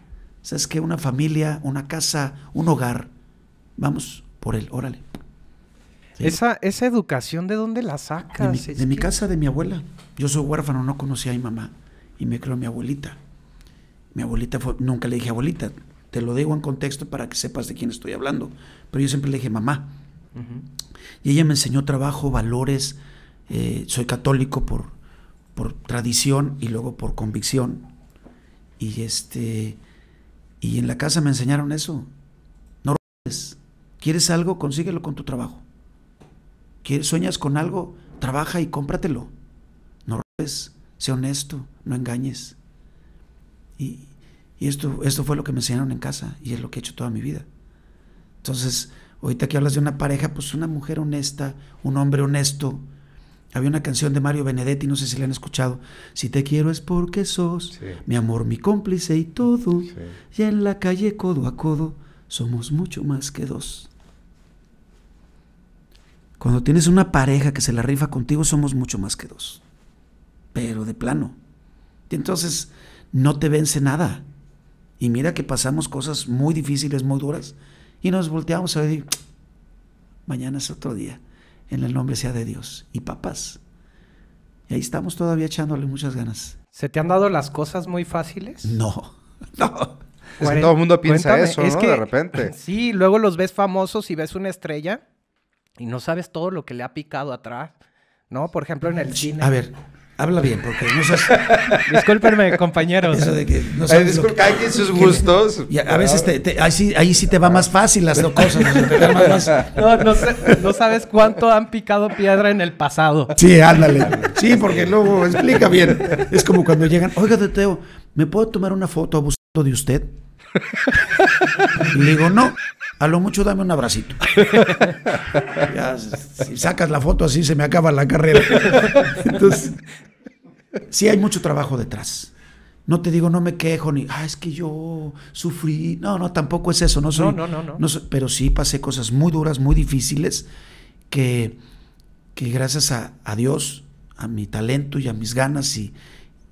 ¿Sabes qué? Una familia, una casa, un hogar. Vamos por él, órale. ¿Sí? Esa, esa educación, ¿de dónde la sacas? De, mi, de que... mi casa, de mi abuela. Yo soy huérfano, no conocí a mi mamá y me crió mi abuelita. Mi abuelita fue, nunca le dije abuelita, te lo digo en contexto para que sepas de quién estoy hablando, pero yo siempre le dije mamá. Uh-huh. Y ella me enseñó trabajo, valores. Eh, soy católico por, por tradición y luego por convicción, y este y en la casa me enseñaron eso. No robes. ¿Quieres algo? Consíguelo con tu trabajo. ¿Quieres, sueñas con algo? Trabaja y cómpratelo. No robes, sé honesto, no engañes. Y, y esto, esto fue lo que me enseñaron en casa y es lo que he hecho toda mi vida. Entonces, ahorita que hablas de una pareja, pues una mujer honesta, un hombre honesto. Había una canción de Mario Benedetti, no sé si la han escuchado. Si te quiero es porque sos, sí, mi amor, mi cómplice y todo. Sí. Y en la calle, codo a codo, somos mucho más que dos. Cuando tienes una pareja que se la rifa contigo, somos mucho más que dos. Pero de plano. Y entonces, no te vence nada. Y mira que pasamos cosas muy difíciles, muy duras. Y nos volteamos a ver y, mañana es otro día. En el nombre sea de Dios. Y papás. Y ahí estamos todavía echándole muchas ganas. ¿Se te han dado las cosas muy fáciles? No. No. Es que todo el mundo piensa Cuéntame, eso, es ¿no? Que, de repente. Sí, luego los ves famosos y ves una estrella y no sabes todo lo que le ha picado atrás, ¿no? Por ejemplo, en el cine. A ver, habla bien, porque no sabes... Discúlpenme, compañeros. Eso de que no sabes... Eh, disculpa, que... Hay sus gustos. Y a, a veces te, te, ahí, sí, ahí sí te va más fácil las dos cosas. Más no, no, sé, no sabes cuánto han picado piedra en el pasado. Sí, ándale. Sí, porque luego explica bien. Es como cuando llegan, oiga, Teo, ¿me puedo tomar una foto abusando de usted? Y le digo, no, a lo mucho dame un abracito. Ya, si sacas la foto así se me acaba la carrera. Entonces, sí hay mucho trabajo detrás. No te digo, no me quejo, ni, ah, es que yo sufrí. No, no, tampoco es eso. No, soy, no, no, no, no. Soy, pero sí pasé cosas muy duras, muy difíciles, que, que gracias a, a Dios, a mi talento y a mis ganas, y,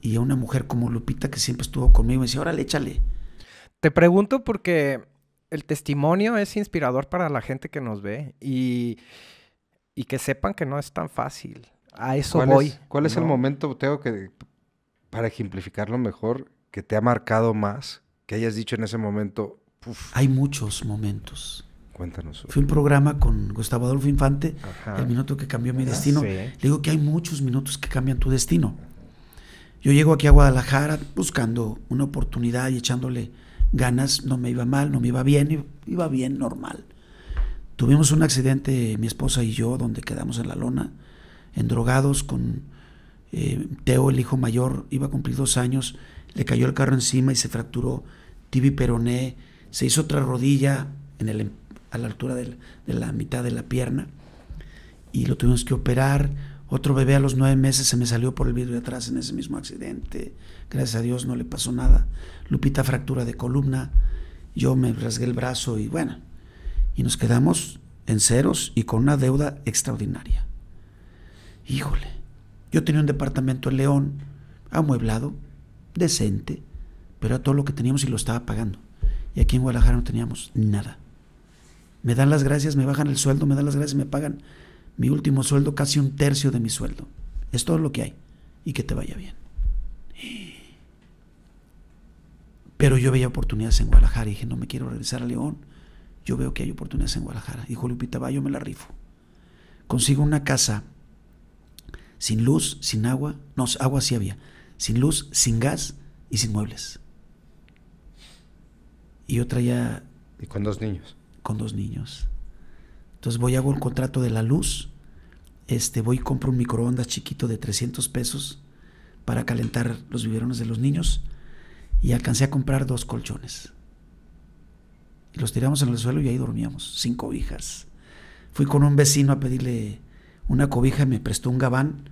y a una mujer como Lupita que siempre estuvo conmigo, me decía, órale, échale. Te pregunto porque el testimonio es inspirador para la gente que nos ve y, y que sepan que no es tan fácil. A eso ¿Cuál voy. Es, ¿Cuál no. es el momento, Teo, que para ejemplificarlo mejor, que te ha marcado más, que hayas dicho en ese momento? Uf. Hay muchos momentos. Cuéntanos. Fue un programa con Gustavo Adolfo Infante, ajá, el minuto que cambió mi destino. Sí. Le digo que hay muchos minutos que cambian tu destino. Yo llego aquí a Guadalajara buscando una oportunidad y echándole ganas, no me iba mal, no me iba bien, iba bien, normal. Tuvimos un accidente, mi esposa y yo, donde quedamos en la lona, endrogados, con eh, Teo, el hijo mayor, iba a cumplir dos años, le cayó el carro encima y se fracturó tibiperoné, se hizo otra rodilla en el, a la altura del, de la mitad de la pierna y lo tuvimos que operar. Otro bebé a los nueve meses se me salió por el vidrio de atrás en ese mismo accidente. Gracias a Dios no le pasó nada. Lupita, fractura de columna. Yo me rasgué el brazo y bueno. Y nos quedamos en ceros y con una deuda extraordinaria. Híjole. Yo tenía un departamento en León, amueblado, decente, pero era todo lo que teníamos y lo estaba pagando. Y aquí en Guadalajara no teníamos nada. Me dan las gracias, me bajan el sueldo, me dan las gracias, me pagan. mi último sueldo, casi un tercio de mi sueldo. Es todo lo que hay. Y que te vaya bien. Pero yo veía oportunidades en Guadalajara. Y dije, no me quiero regresar a León. Yo veo que hay oportunidades en Guadalajara. Dijo Lupita, va, yo me la rifo. Consigo una casa sin luz, sin agua. No, agua sí había. Sin luz, sin gas y sin muebles. Y yo traía... ¿Y con dos niños? Con dos niños. Entonces voy, hago el contrato de la luz. Este, voy y compro un microondas chiquito de trescientos pesos para calentar los biberones de los niños. Y alcancé a comprar dos colchones. Y los tiramos en el suelo y ahí dormíamos, sin cobijas. Fui con un vecino a pedirle una cobija, me prestó un gabán.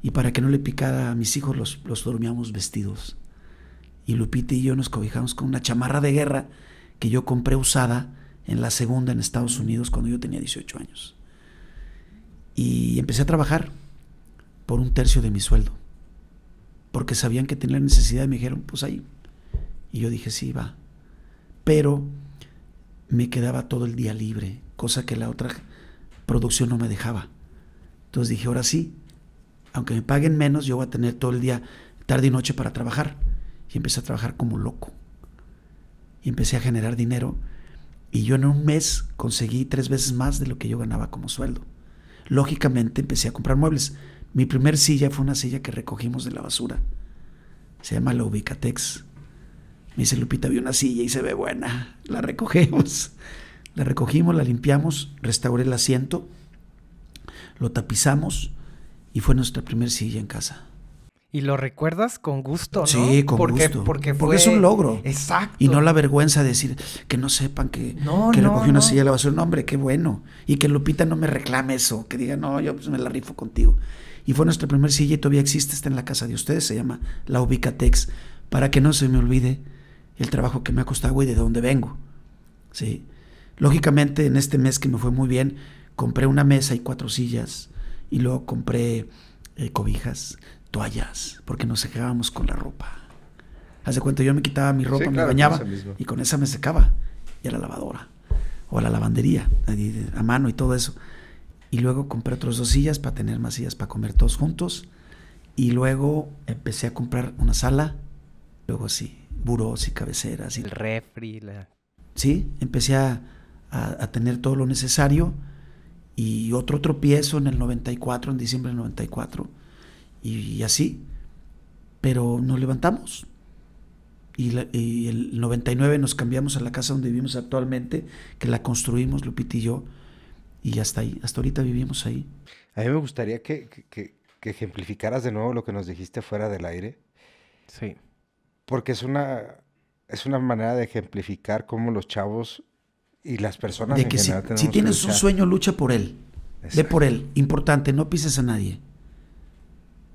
Y para que no le picara a mis hijos, los, los dormíamos vestidos. Y Lupita y yo nos cobijamos con una chamarra de guerra que yo compré usada en la segunda en Estados Unidos cuando yo tenía dieciocho años. Y empecé a trabajar por un tercio de mi sueldo. Porque sabían que tenía necesidad y me dijeron, pues ahí. Y yo dije, sí, va. Pero me quedaba todo el día libre, cosa que la otra producción no me dejaba. Entonces dije, ahora sí, aunque me paguen menos, yo voy a tener todo el día, tarde y noche para trabajar. Y empecé a trabajar como loco. Y empecé a generar dinero. Y yo en un mes conseguí tres veces más de lo que yo ganaba como sueldo. Lógicamente empecé a comprar muebles. Mi primer silla fue una silla que recogimos de la basura. Se llama la Ubicatex. Me dice Lupita, vi una silla y se ve buena. La recogemos. La recogimos, la limpiamos, restauré el asiento, lo tapizamos y fue nuestra primer silla en casa. Y lo recuerdas con gusto, ¿no? Sí, con porque, gusto. Porque, fue... porque es un logro. Exacto. Y no la vergüenza de decir que no sepan que, no, que no, recogí una no. silla de la basura. No, hombre, qué bueno. Y que Lupita no me reclame eso. Que diga, no, yo pues me la rifo contigo. Y fue nuestra primer silla y todavía existe. Está en la casa de ustedes. Se llama la Ubicatex. Para que no se me olvide el trabajo que me ha costado y de dónde vengo. Sí. Lógicamente, en este mes que me fue muy bien, compré una mesa y cuatro sillas. Y luego compré eh, cobijas, toallas, porque nos secábamos con la ropa. Haz de cuenta, yo me quitaba mi ropa, sí, me claro, bañaba y con esa me secaba, y a la lavadora o a la lavandería, a mano y todo eso. Y luego compré otras dos sillas para tener más sillas para comer todos juntos. Y luego empecé a comprar una sala, luego sí, burós y cabeceras. Y... el refri. La... Sí, empecé a, a, a tener todo lo necesario. Y otro tropiezo en el noventa y cuatro, en diciembre del noventa y cuatro. Y así, pero nos levantamos y, la, y el noventa y nueve nos cambiamos a la casa donde vivimos actualmente, que la construimos Lupita y yo, y hasta ahí, hasta ahorita vivimos ahí. A mí me gustaría que, que, que ejemplificaras de nuevo lo que nos dijiste fuera del aire. Sí. Porque es una, es una manera de ejemplificar cómo los chavos y las personas de en que general si, si tienes que un sueño, lucha por él. Exacto. Ve por él, importante, no pises a nadie.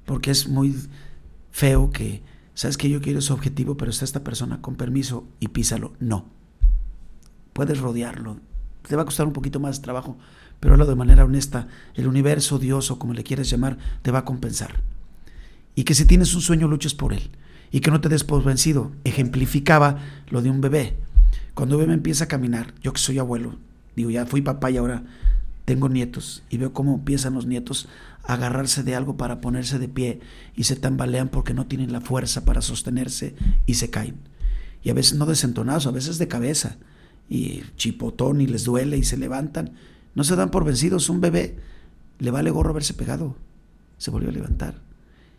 Porque es muy feo que, sabes que yo quiero ese objetivo, pero está esta persona con permiso y písalo. No. Puedes rodearlo. Te va a costar un poquito más de trabajo, pero hazlo de manera honesta. El universo, Dios o como le quieras llamar, te va a compensar. Y que si tienes un sueño, luches por él. Y que no te des por vencido. Ejemplificaba lo de un bebé. Cuando un bebé empieza a caminar, yo que soy abuelo, digo, ya fui papá y ahora... tengo nietos y veo cómo empiezan los nietos a agarrarse de algo para ponerse de pie y se tambalean porque no tienen la fuerza para sostenerse y se caen. Y a veces no desentonados, a veces de cabeza y chipotón y les duele y se levantan. No se dan por vencidos, un bebé le vale gorro haberse pegado, se volvió a levantar.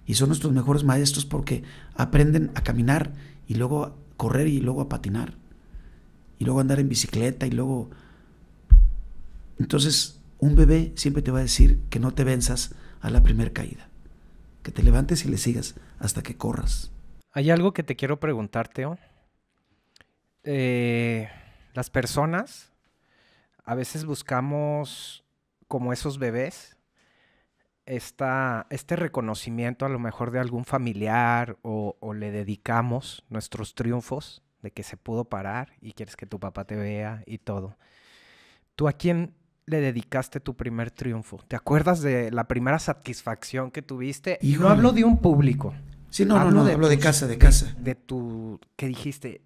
Y son nuestros mejores maestros porque aprenden a caminar y luego a correr y luego a patinar y luego a andar en bicicleta y luego... Entonces, un bebé siempre te va a decir que no te venzas a la primera caída. Que te levantes y le sigas hasta que corras. Hay algo que te quiero preguntar, Teo. Eh, las personas a veces buscamos, como esos bebés, esta, este reconocimiento a lo mejor de algún familiar o, o le dedicamos nuestros triunfos de que se pudo parar y quieres que tu papá te vea y todo. ¿Tú a quién le dedicaste tu primer triunfo? ¿Te acuerdas de la primera satisfacción que tuviste? Y no hablo de un público. Sí, no, hablo no, no, de hablo de casa, de casa. De, de tu... ¿Qué dijiste?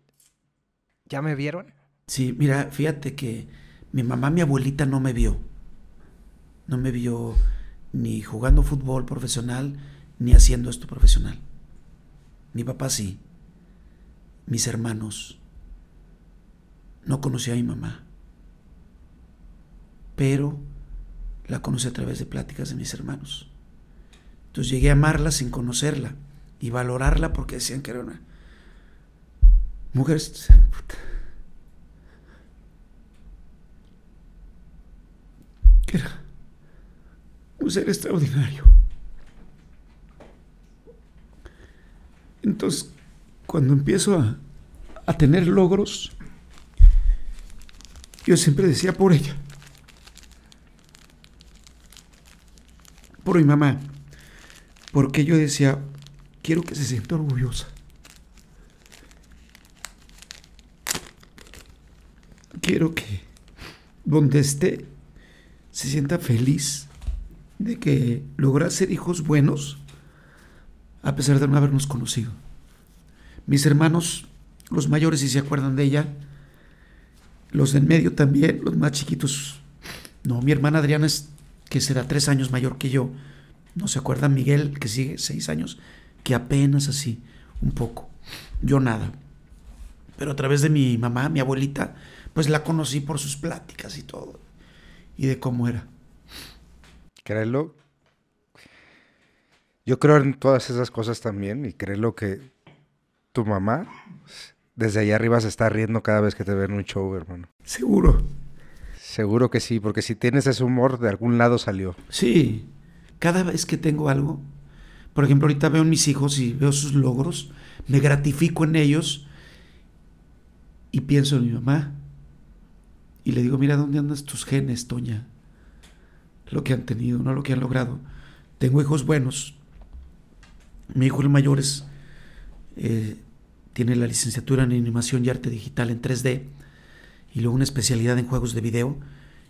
¿Ya me vieron? Sí, mira, fíjate que mi mamá, mi abuelita no me vio. no me vio ni jugando fútbol profesional, ni haciendo esto profesional. Mi papá sí, mis hermanos. No conocí a mi mamá, pero la conocí a través de pláticas de mis hermanos. Entonces llegué a amarla sin conocerla y valorarla porque decían que era una mujer. Que era un ser extraordinario. Entonces, cuando empiezo a, a tener logros, yo siempre decía por ella, por mi mamá, porque yo decía, quiero que se sienta orgullosa, quiero que donde esté se sienta feliz de que logró ser hijos buenos a pesar de no habernos conocido. Mis hermanos, los mayores, si se acuerdan de ella, los del medio también, los más chiquitos no. Mi hermana Adriana, es, que será tres años mayor que yo, no se acuerdan. Miguel, que sigue seis años, que apenas así, un poco. Yo nada. Pero a través de mi mamá, mi abuelita, pues la conocí por sus pláticas y todo, y de cómo era. Créelo. Yo creo en todas esas cosas también, y créelo que tu mamá desde allá arriba se está riendo cada vez que te ven en un show, hermano. Seguro. Seguro que sí, porque si tienes ese humor, de algún lado salió. Sí, cada vez que tengo algo, por ejemplo, ahorita veo a mis hijos y veo sus logros, me gratifico en ellos y pienso en mi mamá. Y le digo, mira, ¿dónde andan tus genes, Toña? Lo que han tenido, no lo que han logrado. Tengo hijos buenos. Mi hijo el mayor es... Eh, tiene la licenciatura en animación y arte digital en tres D y luego una especialidad en juegos de video.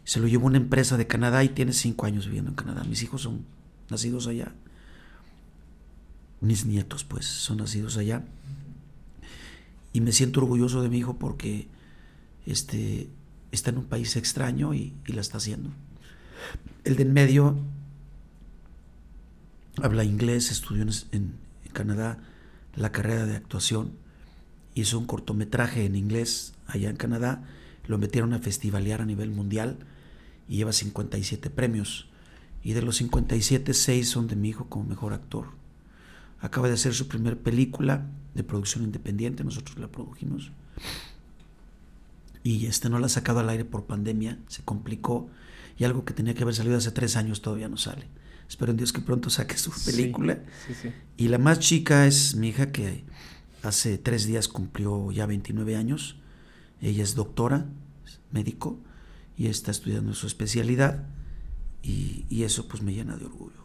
Se lo llevó a una empresa de Canadá y tiene cinco años viviendo en Canadá. Mis hijos son nacidos allá. Mis nietos, pues, son nacidos allá. Y me siento orgulloso de mi hijo porque este, está en un país extraño y, y la está haciendo. El de en medio habla inglés, estudió en, en Canadá la carrera de actuación. Hizo un cortometraje en inglés allá en Canadá, lo metieron a festivalear a nivel mundial y lleva cincuenta y siete premios. Y de los cincuenta y siete, seis son de mi hijo como mejor actor. Acaba de hacer su primer película de producción independiente, nosotros la produjimos. Y este no la ha sacado al aire por pandemia, se complicó, y algo que tenía que haber salido hace tres años todavía no sale. Espero en Dios que pronto saque su película. Sí, sí, sí. Y la más chica es mi hija que... hace tres días cumplió ya veintinueve años. Ella es doctora, es médico, y está estudiando su especialidad. Y, y eso pues me llena de orgullo.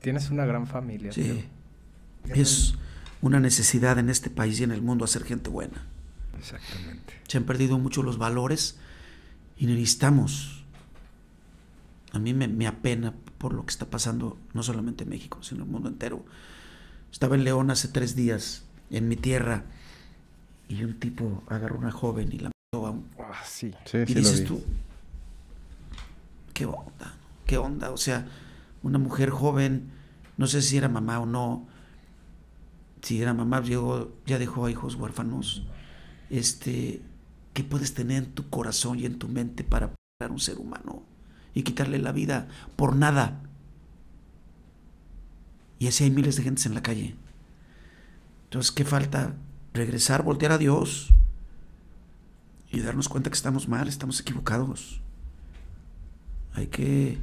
Tienes una gran familia. Sí. Tío. Es una necesidad en este país y en el mundo hacer gente buena. Exactamente. Se han perdido mucho los valores y necesitamos. A mí me, me apena por lo que está pasando, no solamente en México, sino en el mundo entero. Estaba en León hace tres días, en mi tierra, y un tipo agarró a una joven y la mató a un... Ah, sí. Sí, y sí dices tú, ¿qué onda? ¿Qué onda? O sea, una mujer joven, no sé si era mamá o no. Si era mamá, llegó, ya dejó a hijos huérfanos. Este, ¿qué puedes tener en tu corazón y en tu mente para parar a un ser humano y quitarle la vida por nada? Y así hay miles de gentes en la calle. Entonces, ¿qué falta? Regresar, voltear a Dios y darnos cuenta que estamos mal, estamos equivocados. Hay que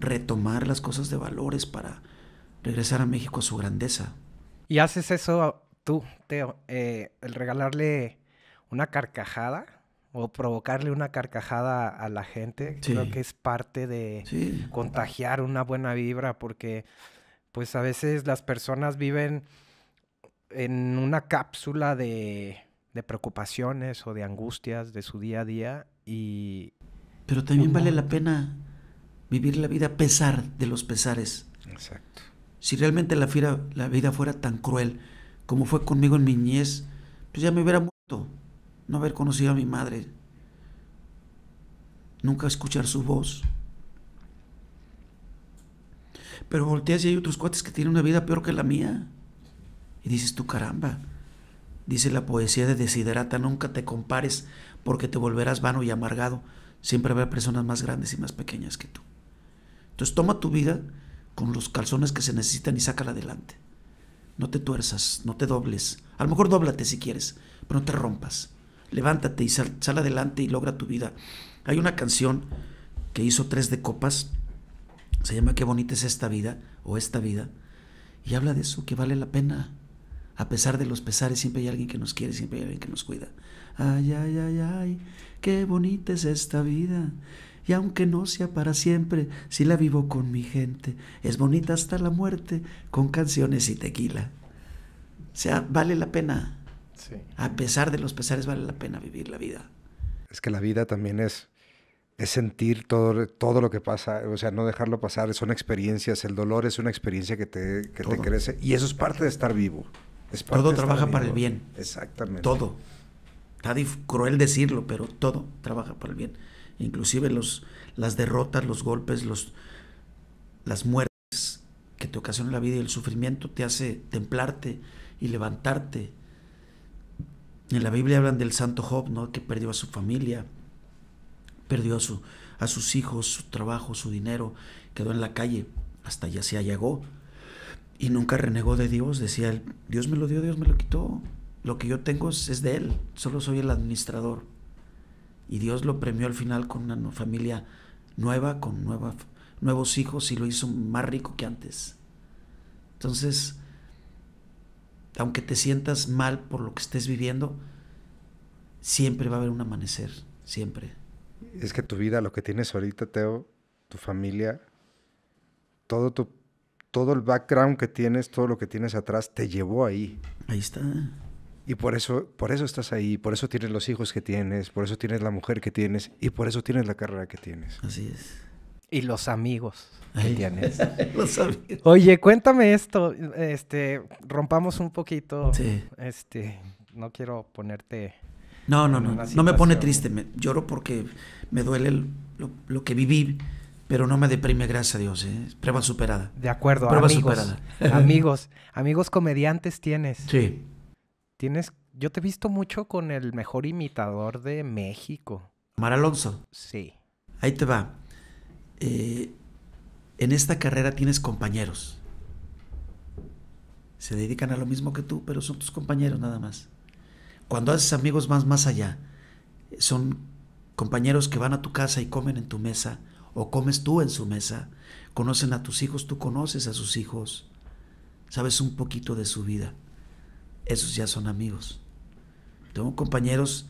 retomar las cosas de valores para regresar a México a su grandeza. Y haces eso tú, Teo, eh, el regalarle una carcajada o provocarle una carcajada a la gente. Sí. Creo que es parte de sí. contagiar una buena vibra porque... pues a veces las personas viven en una cápsula de, de preocupaciones o de angustias de su día a día y... Pero también vale la pena vivir la vida a pesar de los pesares. Exacto. Si realmente la, fira, la vida fuera tan cruel como fue conmigo en mi niñez, pues ya me hubiera muerto, no haber conocido a mi madre, nunca escuchar su voz, Pero volteas y hay otros cuates que tienen una vida peor que la mía. Y dices tú, caramba. Dice la poesía de Desiderata: nunca te compares porque te volverás vano y amargado. Siempre habrá personas más grandes y más pequeñas que tú. Entonces toma tu vida con los calzones que se necesitan y sácala adelante. No te tuerzas, no te dobles. A lo mejor dóblate si quieres, pero no te rompas. Levántate y sal, sal adelante y logra tu vida. Hay una canción que hizo Tres de Copas, se llama Qué bonita es esta vida, o Esta vida, y habla de eso, que vale la pena. A pesar de los pesares, siempre hay alguien que nos quiere, siempre hay alguien que nos cuida. Ay, ay, ay, ay, qué bonita es esta vida. Y aunque no sea para siempre, si la vivo con mi gente, es bonita hasta la muerte, con canciones y tequila. O sea, vale la pena. Sí. A pesar de los pesares, vale la pena vivir la vida. Es que la vida también es, es sentir todo, todo lo que pasa, o sea, no dejarlo pasar. Son experiencias, el dolor es una experiencia que te, que te crece. Y eso es parte de estar vivo. Es parte todo de estar trabaja vivo. Para el bien. Exactamente. Todo. Está cruel decirlo, pero todo trabaja para el bien. Inclusive los, las derrotas, los golpes, los, las muertes que te ocasionan la vida y el sufrimiento te hace templarte y levantarte. En la Biblia hablan del santo Job, ¿no? Que perdió a su familia, perdió a, su, a sus hijos, su trabajo, su dinero, quedó en la calle, hasta allá se allegó y nunca renegó de Dios. Decía él, Dios me lo dio, Dios me lo quitó, lo que yo tengo es, es de él, solo soy el administrador. Y Dios lo premió al final con una familia nueva, con nueva, nuevos hijos, y lo hizo más rico que antes. Entonces, aunque te sientas mal por lo que estés viviendo, siempre va a haber un amanecer, siempre. Es que tu vida, lo que tienes ahorita, Teo, tu familia, todo, tu, todo el background que tienes, todo lo que tienes atrás, te llevó ahí. Ahí está. Y por eso, por eso estás ahí, por eso tienes los hijos que tienes, por eso tienes la mujer que tienes y por eso tienes la carrera que tienes. Así es. Y los amigos que Ay. tienes. Los amigos. Oye, cuéntame esto, este, rompamos un poquito. Sí. Este, no quiero ponerte... No, no, no, no me pone triste, me, lloro porque me duele el, lo, lo que viví, pero no me deprime, gracias a Dios, ¿eh? Prueba superada. De acuerdo, prueba amigos, superada. amigos, amigos comediantes tienes. Sí. Tienes, yo te he visto mucho con el mejor imitador de México. Omar Alonso. Sí. Ahí te va. Eh, en esta carrera tienes compañeros. Se dedican a lo mismo que tú, pero son tus compañeros nada más. Cuando haces amigos más más allá, son compañeros que van a tu casa y comen en tu mesa, o comes tú en su mesa, conocen a tus hijos, tú conoces a sus hijos, sabes un poquito de su vida. Esos ya son amigos. Tengo compañeros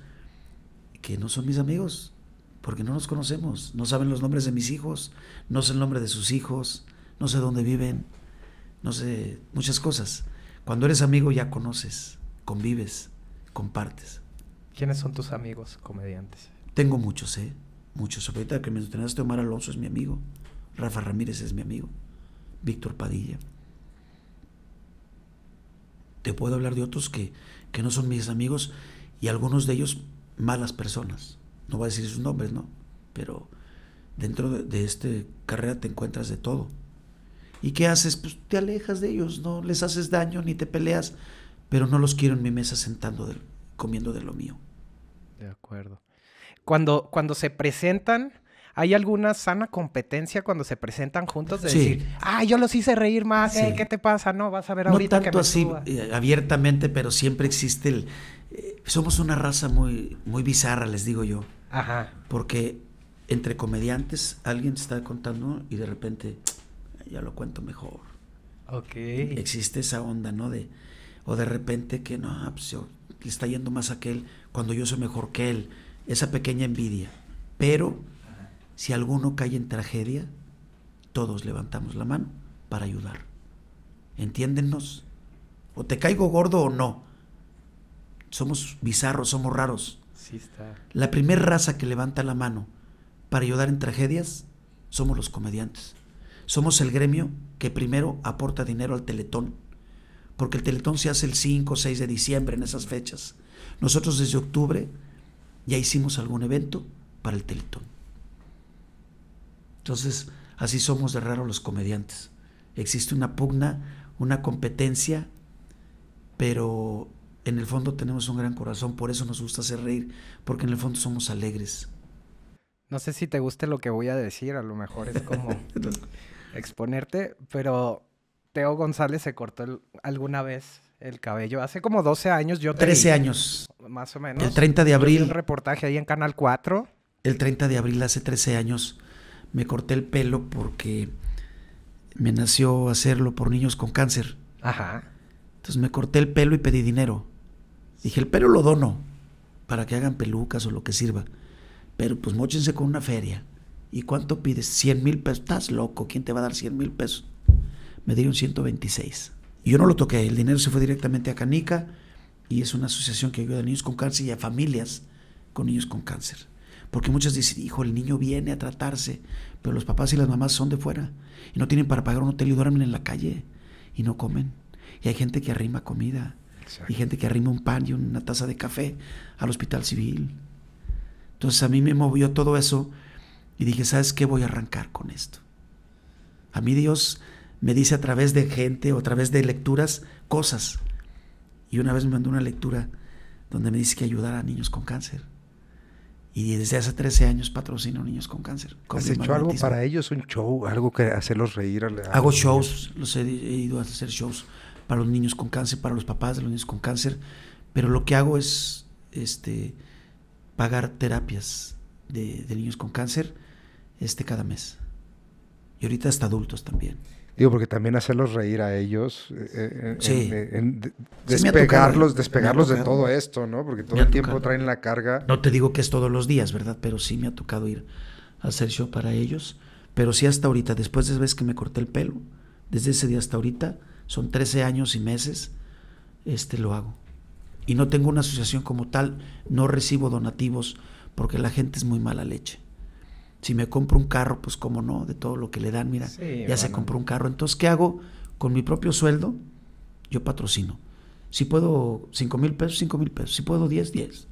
que no son mis amigos porque no nos conocemos, no saben los nombres de mis hijos, no sé el nombre de sus hijos, no sé dónde viven, no sé muchas cosas. Cuando eres amigo ya conoces, convives, compartes. ¿Quiénes son tus amigos comediantes? Tengo muchos, eh, muchos. Ahorita que me entrenaste, Omar Alonso es mi amigo, Rafa Ramírez es mi amigo, Víctor Padilla. Te puedo hablar de otros que, que no son mis amigos y algunos de ellos malas personas. No voy a decir sus nombres, ¿no? Pero dentro de, de esta carrera te encuentras de todo. ¿Y qué haces? Pues te alejas de ellos, no les haces daño ni te peleas, pero no los quiero en mi mesa sentando, de, comiendo de lo mío. De acuerdo. Cuando, cuando se presentan... ¿Hay alguna sana competencia cuando se presentan juntos de sí. decir, ah, yo los hice reír más, sí. ¿eh? ¿Qué te pasa? No, vas a ver ahorita que me suba? No tanto así eh, abiertamente, pero siempre existe el... Eh, somos una raza muy, muy bizarra, les digo yo. Ajá. Porque entre comediantes alguien está contando y de repente ya lo cuento mejor. Ok. Existe esa onda, ¿no? De, o de repente que no, pues yo, le está yendo más a aquel cuando yo soy mejor que él. Esa pequeña envidia. Pero... si alguno cae en tragedia, todos levantamos la mano para ayudar. Entiéndennos. O te caigo gordo o no. Somos bizarros, somos raros. Sí está. La primera raza que levanta la mano para ayudar en tragedias somos los comediantes. Somos el gremio que primero aporta dinero al Teletón. Porque el Teletón se hace el cinco o seis de diciembre, en esas fechas. Nosotros desde octubre ya hicimos algún evento para el Teletón. Entonces, así somos de raro los comediantes. existe una pugna, una competencia, pero en el fondo tenemos un gran corazón, por eso nos gusta hacer reír, porque en el fondo somos alegres. No sé si te guste lo que voy a decir, a lo mejor es como exponerte, pero Teo González se cortó el, alguna vez el cabello, hace como doce años. Yo trece vi, años. Más o menos. El treinta de abril. Un reportaje ahí en Canal cuatro. El treinta de abril, hace trece años, me corté el pelo porque me nació hacerlo por niños con cáncer. Ajá. Entonces me corté el pelo y pedí dinero. Dije, el pelo lo dono para que hagan pelucas o lo que sirva. Pero pues móchense con una feria. ¿Y cuánto pides? cien mil pesos. Estás loco, ¿quién te va a dar cien mil pesos? Me dieron ciento veintiséis. Y yo no lo toqué, el dinero se fue directamente a Canica, y es una asociación que ayuda a niños con cáncer y a familias con niños con cáncer. Porque muchas dicen, hijo, el niño viene a tratarse, pero los papás y las mamás son de fuera y no tienen para pagar un hotel y duermen en la calle y no comen. Y hay gente que arrima comida. Exacto. Y gente que arrima un pan y una taza de café al hospital civil. Entonces a mí me movió todo eso y dije, ¿sabes qué? Voy a arrancar con esto. A mí Dios me dice a través de gente o a través de lecturas cosas. Y una vez me mandó una lectura donde me dice que ayudara a niños con cáncer. Y desde hace trece años patrocino niños con cáncer. Con ¿Has hecho algo para ellos? ¿Un show? ¿Algo que hacerlos reír? Hago shows, los he, he ido a hacer shows para los niños con cáncer, para los papás de los niños con cáncer. Pero lo que hago es este, pagar terapias de, de niños con cáncer este, cada mes. Y ahorita hasta adultos también. Digo, porque también hacerlos reír a ellos, eh, sí. en, en, en despegarlos, sí, despegarlos de todo esto, ¿no? Porque todo el tiempo traen la carga. No te digo que es todos los días, ¿verdad? Pero sí me ha tocado ir a hacer show para ellos. Pero sí hasta ahorita, después de esa vez que me corté el pelo, desde ese día hasta ahorita, son trece años y meses, este lo hago. Y no tengo una asociación como tal, no recibo donativos, porque la gente es muy mala leche. Si me compro un carro, pues cómo no, de todo lo que le dan, mira, sí, ya bueno. se compró un carro. Entonces, ¿qué hago? Con mi propio sueldo, yo patrocino. Si puedo cinco mil pesos, cinco mil pesos. Si puedo diez, diez.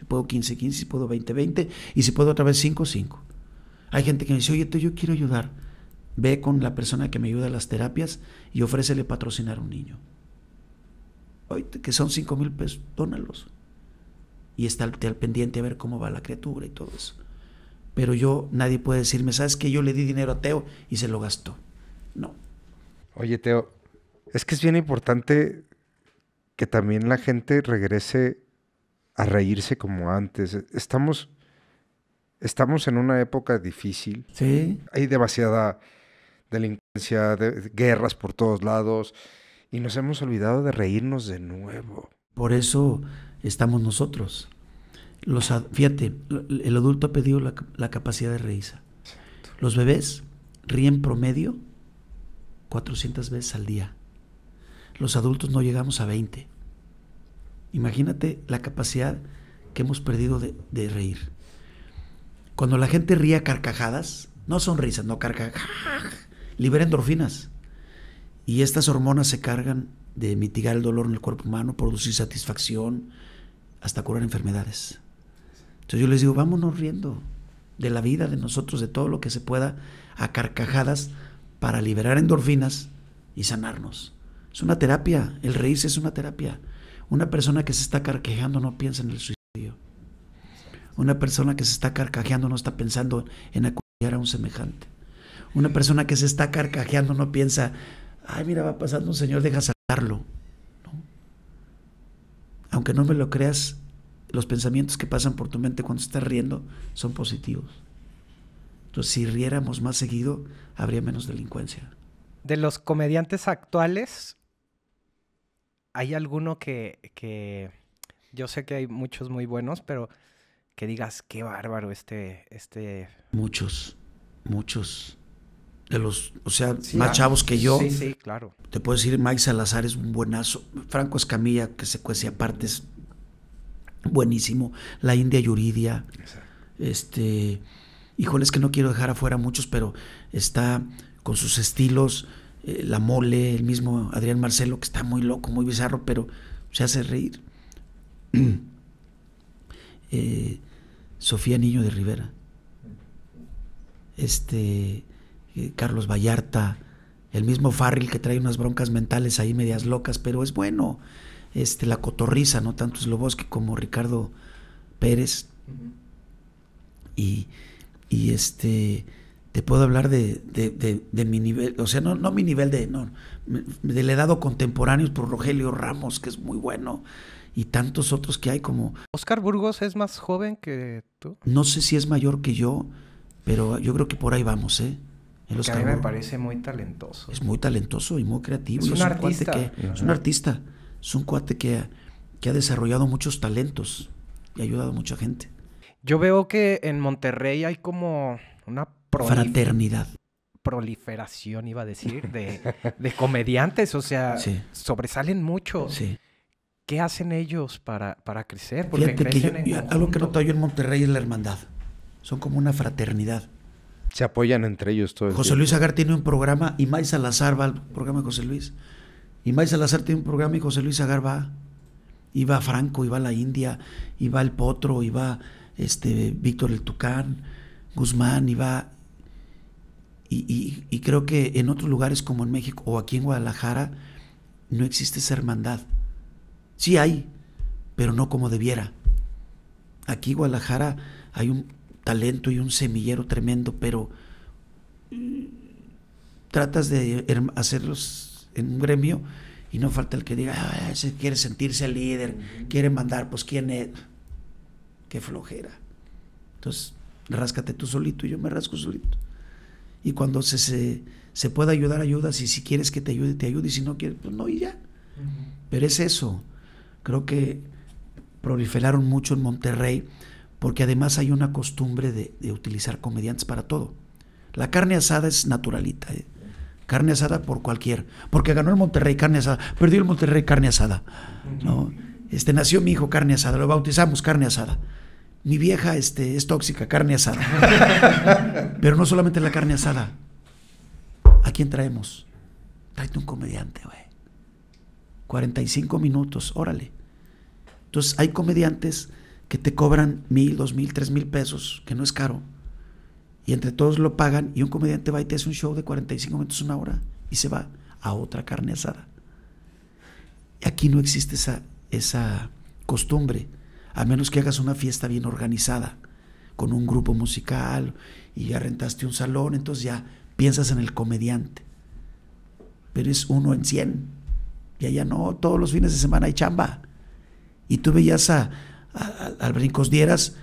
Si puedo quince, quince. Si puedo veinte, veinte. Y si puedo otra vez cinco, cinco. Hay gente que me dice, oye, tú, yo quiero ayudar. Ve con la persona que me ayuda a las terapias y ofrécele patrocinar a un niño. Oye, que son cinco mil pesos, dónalos. Y estate al pendiente a ver cómo va la criatura y todo eso. Pero yo, nadie puede decirme, ¿sabes qué? Yo le di dinero a Teo y se lo gastó. No. Oye, Teo, es que es bien importante que también la gente regrese a reírse como antes. Estamos, estamos en una época difícil. Sí. Hay demasiada delincuencia, de, guerras por todos lados, y nos hemos olvidado de reírnos de nuevo. Por eso estamos nosotros. Los, fíjate, el adulto ha pedido la, la capacidad de reírse. Los bebés ríen promedio cuatrocientas veces al día. Los adultos no llegamos a veinte. Imagínate la capacidad que hemos perdido de, de reír. Cuando la gente ríe a carcajadas, no sonrisas, no carcajadas, libera endorfinas. Y estas hormonas se cargan de mitigar el dolor en el cuerpo humano, producir satisfacción, hasta curar enfermedades. Entonces yo les digo, vámonos riendo de la vida, de nosotros, de todo lo que se pueda, a carcajadas, para liberar endorfinas y sanarnos. Es una terapia, el reírse es una terapia. Una persona que se está carcajando no piensa en el suicidio. Una persona que se está carcajeando no está pensando en acuchillar a un semejante. Una persona que se está carcajeando no piensa, ay, mira, va pasando un señor, deja saltarlo. Aunque no me lo creas, los pensamientos que pasan por tu mente cuando estás riendo son positivos. Entonces, si riéramos más seguido, habría menos delincuencia. De los comediantes actuales, ¿hay alguno que, que yo sé que hay muchos muy buenos, pero que digas, qué bárbaro este... este... Muchos, muchos. De los, o sea, sí, más ah, chavos que yo. Sí, sí, claro. Te puedo decir, Mike Salazar es un buenazo. Franco Escamilla, que se cuece aparte, es buenísimo. La India Yuridia. Exacto. Este, híjole, es que no quiero dejar afuera muchos, pero está con sus estilos. Eh, la Mole, el mismo Adrián Marcelo, que está muy loco, muy bizarro, pero se hace reír. eh, Sofía Niño de Rivera. Este... Carlos Vallarta, El mismo Farril, que trae unas broncas mentales ahí medias locas, pero es bueno. Este, la cotorriza, ¿no? Tanto Sloboski como Ricardo Pérez. Y, y este, te puedo hablar de, de, de, de mi nivel, o sea, no, no mi nivel de, no, del edado contemporáneo por Rogelio Ramos, que es muy bueno, y tantos otros que hay como... ¿Oscar Burgos es más joven que tú? No sé si es mayor que yo, pero yo creo que por ahí vamos, ¿eh? El Oscar a mí me Burgos. Parece muy talentoso. Es muy talentoso y muy creativo. Es un, es un artista. Cuate que, es un artista. Es un cuate que ha, que ha desarrollado muchos talentos y ha ayudado a mucha gente. Yo veo que en Monterrey hay como una fraternidad. Proliferación, iba a decir, de, de comediantes. O sea, sí. sobresalen mucho. Sí. ¿Qué hacen ellos para, para crecer? Porque fíjate que yo, en yo, algo que noto yo en Monterrey es la hermandad. Son como una fraternidad. Se apoyan entre ellos todo el José tiempo. Luis Agar tiene un programa y May Salazar va al programa de José Luis. Y May Salazar tiene un programa y José Luis Agar va. Y va Franco, y va la India, y va el Potro, y va este, Víctor el Tucán, Guzmán, y va... Y, y, y creo que en otros lugares como en México o aquí en Guadalajara no existe esa hermandad. Sí hay, pero no como debiera. Aquí en Guadalajara hay un talento y un semillero tremendo, pero tratas de hacerlos en un gremio y no falta el que diga, ah, ese quiere sentirse el líder, quiere mandar, pues quién es. Qué flojera. Entonces, ráscate tú solito y yo me rasco solito. Y cuando se, se, se pueda ayudar, ayudas, y si quieres que te ayude, te ayude, y si no quieres, pues no, y ya. Uh-huh. Pero es eso. Creo que proliferaron mucho en Monterrey, porque además hay una costumbre de, de utilizar comediantes para todo. La carne asada es naturalita, ¿eh? Carne asada por cualquier, porque ganó el Monterrey carne asada, perdió el Monterrey carne asada, ¿no? Este, nació mi hijo carne asada, lo bautizamos carne asada. Mi vieja este, es tóxica, carne asada. Pero no solamente la carne asada. ¿A quién traemos? Tráete un comediante, güey. cuarenta y cinco minutos, órale. Entonces hay comediantes que te cobran mil, dos mil, tres mil pesos, que no es caro, y entre todos lo pagan, y un comediante va y te hace un show de cuarenta y cinco minutos, una hora, y se va a otra carne asada. Aquí no existe esa, esa costumbre, a menos que hagas una fiesta bien organizada, con un grupo musical, y ya rentaste un salón, entonces ya piensas en el comediante, pero es uno en cien, y allá no, todos los fines de semana hay chamba, y tú veías a al Brincos Dieras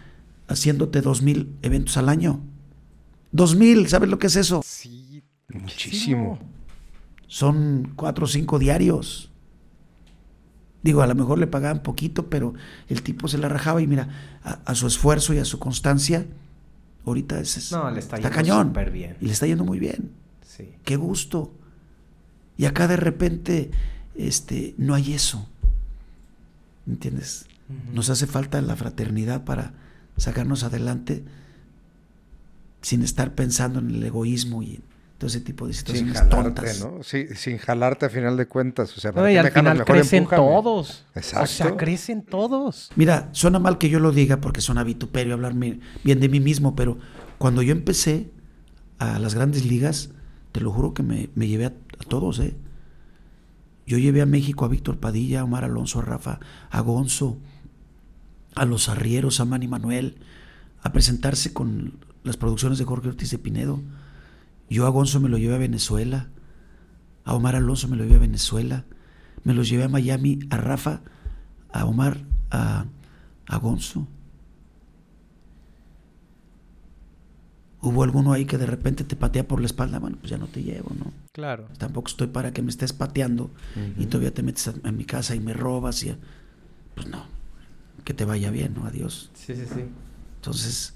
haciéndote dos mil eventos al año. Dos mil, ¿sabes lo que es eso? Sí, muchísimo. Son cuatro o cinco diarios. Digo, a lo mejor le pagaban poquito, pero el tipo se la rajaba y mira, a, a su esfuerzo y a su constancia, ahorita es, es, no, le está, está cañón. Súper bien. Y le está yendo muy bien. Sí. Qué gusto. Y acá de repente este, no hay eso. ¿Entiendes? Nos hace falta la fraternidad para sacarnos adelante sin estar pensando en el egoísmo y en todo ese tipo de situaciones sin jalarte, tontas. ¿No? Sí, sin jalarte a final de cuentas. O sea, no, y al final mejor crecen empújame. Todos. Exacto. O sea, crecen todos. Mira, suena mal que yo lo diga porque suena vituperio hablarme bien de mí mismo, pero cuando yo empecé a las grandes ligas, te lo juro que me, me llevé a, a todos, ¿eh? Yo llevé a México a Víctor Padilla, a Omar Alonso, a Rafa, a Gonzo, a los arrieros, a Manny Manuel, a presentarse con las producciones de Jorge Ortiz de Pinedo. Yo a Gonzo me lo llevé a Venezuela, a Omar Alonso me lo llevé a Venezuela, me los llevé a Miami, a Rafa, a Omar, a, a Gonzo. Hubo alguno ahí que de repente te patea por la espalda, bueno, pues ya no te llevo, ¿no? Claro. Tampoco estoy para que me estés pateando uh-huh. y todavía te metes en mi casa y me robas y... Pues no, que te vaya bien, ¿no? Adiós. Sí, sí, sí. Entonces,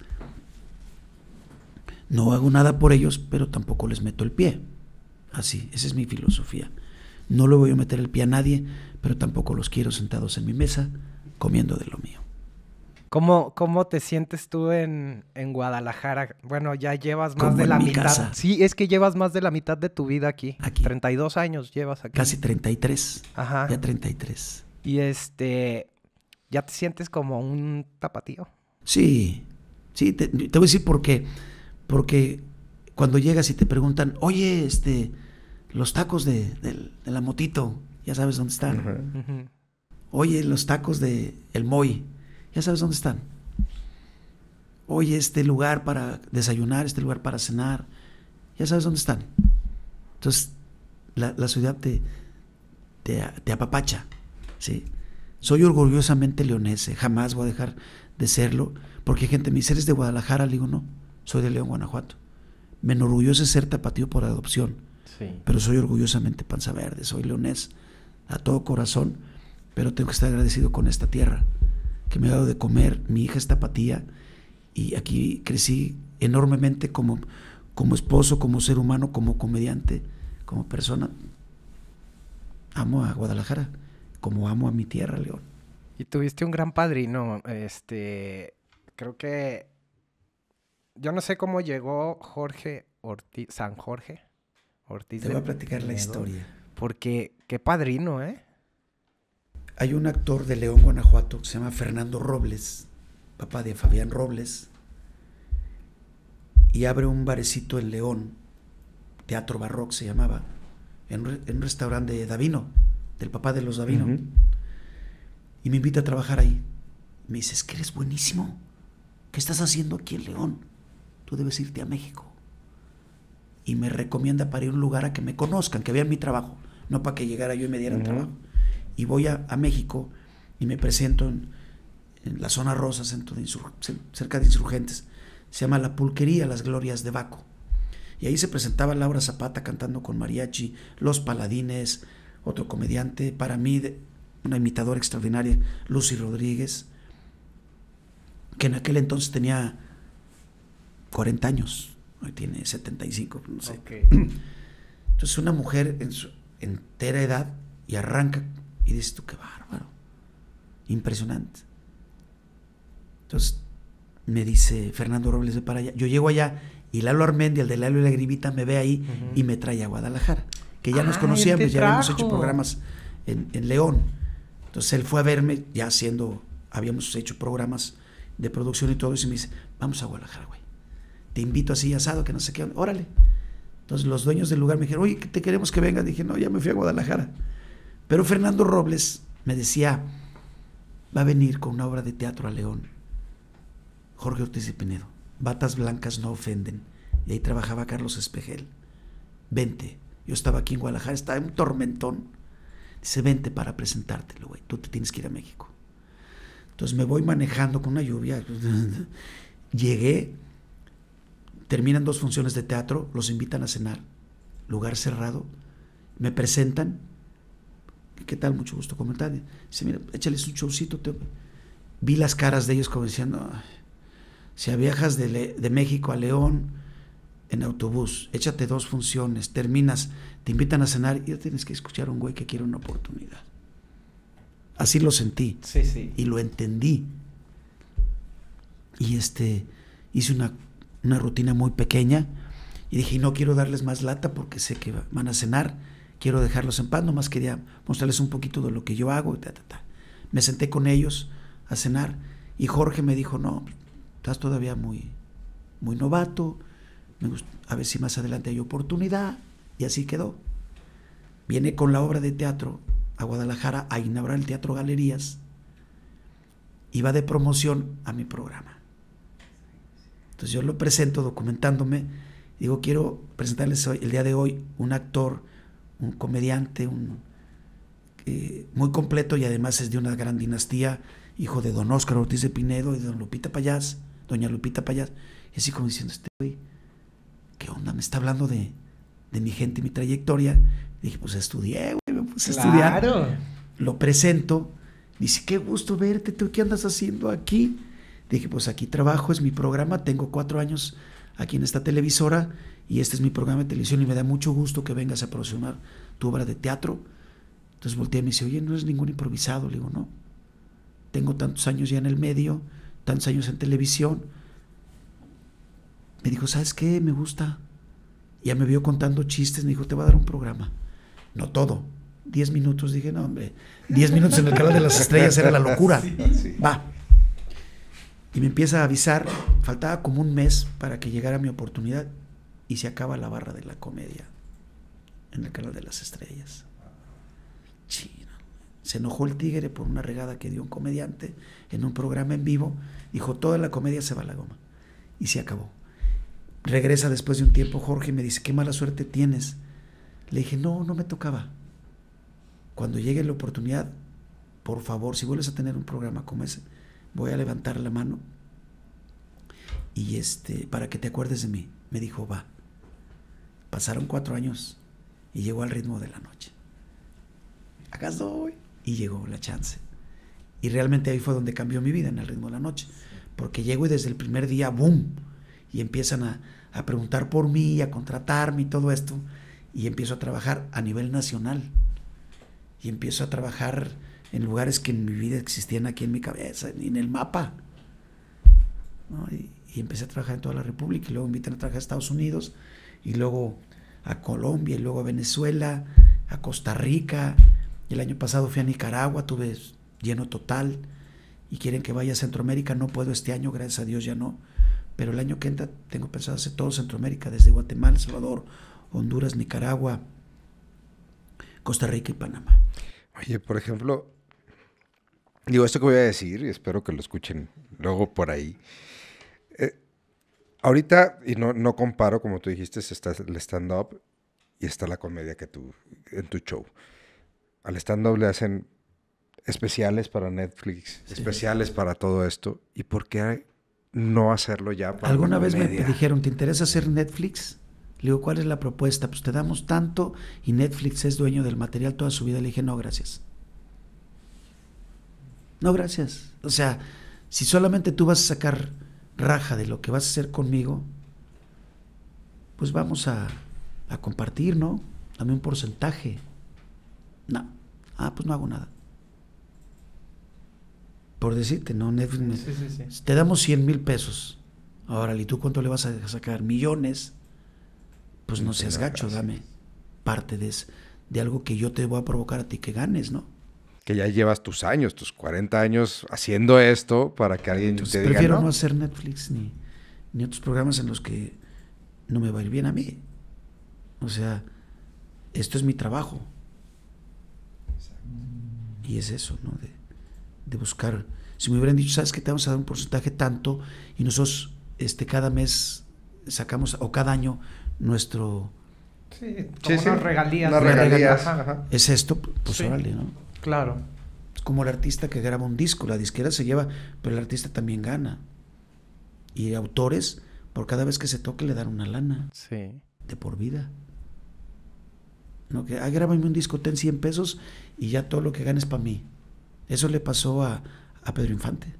no hago nada por ellos, pero tampoco les meto el pie. Así, esa es mi filosofía. No le voy a meter el pie a nadie, pero tampoco los quiero sentados en mi mesa comiendo de lo mío. ¿Cómo, ¿Cómo te sientes tú en, en Guadalajara? Bueno, ya llevas más de la mitad. Casa. Sí, es que llevas más de la mitad de tu vida aquí. Aquí. treinta y dos años llevas aquí. Casi treinta y tres. Ajá. Ya treinta y tres. Y este, ¿ya te sientes como un tapatío? Sí. Sí, te, te voy a decir por qué. Porque cuando llegas y te preguntan, oye, este, los tacos de, de, de la motito, ya sabes dónde están. Uh-huh. Oye, los tacos de el Moy, ya sabes dónde están. Oye, este lugar para desayunar, este lugar para cenar, ya sabes dónde están. Entonces, la, la ciudad te, te, te apapacha, ¿sí? Soy orgullosamente leonese, jamás voy a dejar de serlo, porque gente me dice, ¿eres de Guadalajara? Le digo, no, soy de León, Guanajuato. Me enorgullece ser tapatío por adopción, sí, pero soy orgullosamente panza verde, soy leonés a todo corazón, pero tengo que estar agradecido con esta tierra que me ha dado de comer. Mi hija es tapatía y aquí crecí enormemente como, como esposo, como ser humano, como comediante, como persona. Amo a Guadalajara, como amo a mi tierra, León. Y tuviste un gran padrino, este, creo que, yo no sé cómo llegó Jorge Ortiz, San Jorge Ortiz. Te voy a platicar la historia. Porque, qué padrino, ¿eh? Hay un actor de León, Guanajuato, que se llama Fernando Robles, papá de Fabián Robles, y abre un barecito en León, Teatro Barroque se llamaba, en, en un restaurante de Davino, del papá de los Davino. Uh-huh. Y me invita a trabajar ahí. Me dice, es que eres buenísimo. ¿Qué estás haciendo aquí en León? Tú debes irte a México. Y me recomienda para ir a un lugar a que me conozcan, que vean mi trabajo, no para que llegara yo y me dieran uh-huh. trabajo. Y voy a, a México y me presento en, en la zona rosa, centro de insur, cerca de Insurgentes. Se llama La Pulquería, Las Glorias de Baco. Y ahí se presentaba Laura Zapata cantando con mariachi, Los Paladines, otro comediante, para mí... de, una imitadora extraordinaria, Lucy Rodríguez, que en aquel entonces tenía cuarenta años, hoy tiene setenta y cinco, no sé. Okay. Entonces una mujer en su entera edad y arranca y dices tú, qué bárbaro, impresionante. Entonces me dice Fernando Robles de para allá, yo llego allá y Lalo Armendi, el de Lalo y la Gribita, me ve ahí uh-huh. y me trae a Guadalajara, que ya ah, nos conocíamos, ya habíamos hecho programas en, en León. Entonces él fue a verme, ya haciendo, habíamos hecho programas de producción y todo, y me dice, vamos a Guadalajara, güey. Te invito así asado, que no sé qué, órale. Entonces los dueños del lugar me dijeron, oye, te queremos que vengas. Dije, no, ya me fui a Guadalajara. Pero Fernando Robles me decía, va a venir con una obra de teatro a León, Jorge Ortiz de Pinedo, Batas Blancas No Ofenden. Y ahí trabajaba Carlos Espejel. Vente. Yo estaba aquí en Guadalajara, estaba en un tormentón. Dice, vente para presentártelo, güey. Tú te tienes que ir a México. Entonces me voy manejando con una lluvia. Llegué. Terminan dos funciones de teatro. Los invitan a cenar. Lugar cerrado. Me presentan. ¿Qué tal? Mucho gusto. Comentar. Dice, mira, échales un showcito. Te... Vi las caras de ellos como diciendo, si viajas de, Le de México a León en autobús, échate dos funciones, terminas, te invitan a cenar y ya tienes que escuchar a un güey que quiere una oportunidad. Así lo sentí. Sí, sí. Y lo entendí. Y este, hice una, una rutina muy pequeña y dije, no quiero darles más lata porque sé que van a cenar, quiero dejarlos en paz, nomás quería mostrarles un poquito de lo que yo hago. Ta, ta, ta. Me senté con ellos a cenar y Jorge me dijo, no, estás todavía muy, muy novato, me gusta, a ver si más adelante hay oportunidad, y así quedó. Viene con la obra de teatro a Guadalajara a inaugurar el Teatro Galerías y va de promoción a mi programa. Entonces yo lo presento documentándome, digo, quiero presentarles hoy, el día de hoy, un actor, un comediante, un, eh, muy completo, y además es de una gran dinastía, hijo de don Óscar Ortiz de Pinedo y de don Lupita Payás, doña Lupita Payás, y así como diciendo, este güey, ¿qué onda? Me está hablando de, de mi gente y mi trayectoria. Dije, pues estudié, güey, me puse claro. a estudiar. Lo presento. Dice, qué gusto verte, ¿tú qué andas haciendo aquí? Dije, pues aquí trabajo, es mi programa, tengo cuatro años aquí en esta televisora y este es mi programa de televisión y me da mucho gusto que vengas a promocionar tu obra de teatro. Entonces volteé y me dice, oye, no es ningún improvisado. Le digo, no, tengo tantos años ya en el medio, tantos años en televisión. Me dijo, ¿sabes qué? Me gusta. Ya me vio contando chistes, me dijo, te voy a dar un programa. No todo. Diez minutos, dije, no, hombre. Diez minutos en el Canal de las Estrellas era la locura. Sí, sí. Va. Y me empieza a avisar, faltaba como un mes para que llegara mi oportunidad y se acaba la barra de la comedia. en el Canal de las Estrellas. Chino. Se enojó el tigre por una regada que dio un comediante en un programa en vivo. Dijo, toda la comedia se va a la goma. Y se acabó. Regresa después de un tiempo Jorge y me dice, qué mala suerte tienes. Le dije, no, no me tocaba. Cuando llegue la oportunidad, por favor, si vuelves a tener un programa como ese, voy a levantar la mano y este, para que te acuerdes de mí. Me dijo, va. Pasaron cuatro años y llegó al ritmo de la noche. Acá estoy. Y llegó la chance. Y realmente ahí fue donde cambió mi vida, en el ritmo de la noche. Porque llego y desde el primer día, ¡boom! Y empiezan a, a preguntar por mí, a contratarme y todo esto. Y empiezo a trabajar a nivel nacional. Y empiezo a trabajar en lugares que en mi vida existían aquí en mi cabeza, en el mapa, ¿no? Y, y empecé a trabajar en toda la República. Y luego me invitan a trabajar a Estados Unidos. Y luego a Colombia, y luego a Venezuela, a Costa Rica. El año pasado fui a Nicaragua, tuve lleno total. Y quieren que vaya a Centroamérica. No puedo este año, gracias a Dios ya no. Pero el año que entra tengo pensado hacer todo Centroamérica, desde Guatemala, El Salvador, Honduras, Nicaragua, Costa Rica y Panamá. Oye, por ejemplo, digo, esto que voy a decir, y espero que lo escuchen luego por ahí. Eh, ahorita, y no, no comparo, como tú dijiste, está el stand-up y está la comedia que tú, en tu show. Al stand-up le hacen especiales para Netflix, sí, especiales para todo esto. ¿Y por qué no hacerlo ya para alguna vez comedia? Me dijeron, ¿te interesa hacer Netflix? Le digo, ¿cuál es la propuesta? Pues te damos tanto y Netflix es dueño del material toda su vida. Le dije, no, gracias. No, gracias. O sea, si solamente tú vas a sacar raja de lo que vas a hacer conmigo, pues vamos a, a compartir, ¿no? Dame un porcentaje. No. Ah, pues no hago nada. Por decirte, ¿no? Netflix, sí, sí, sí. Te damos cien mil pesos. Ahora, ¿y tú cuánto le vas a sacar? Millones. Pues no seas gacho, gracias. Dame parte de, ese, de algo que yo te voy a provocar a ti que ganes, ¿no? Que ya llevas tus años, tus cuarenta años haciendo esto para que alguien Entonces, te diga prefiero no. no hacer Netflix ni, ni otros programas en los que no me va a ir bien a mí. O sea, esto es mi trabajo. Exacto. Y es eso, ¿no? De, de buscar. Si me hubieran dicho, ¿sabes qué? Te vamos a dar un porcentaje tanto y nosotros este, cada mes sacamos, o cada año, nuestro... Sí, como sí, sí. Unas regalías. Unas regalías. Ajá, ajá. Es esto, pues sí. Órale, ¿no? Claro. Es como el artista que graba un disco, la disquera se lleva, pero el artista también gana. Y autores, por cada vez que se toque le dan una lana. Sí. De por vida. No, que, ah, grábame un disco, ten cien pesos y ya todo lo que gane es para mí. Eso le pasó a, a Pedro Infante.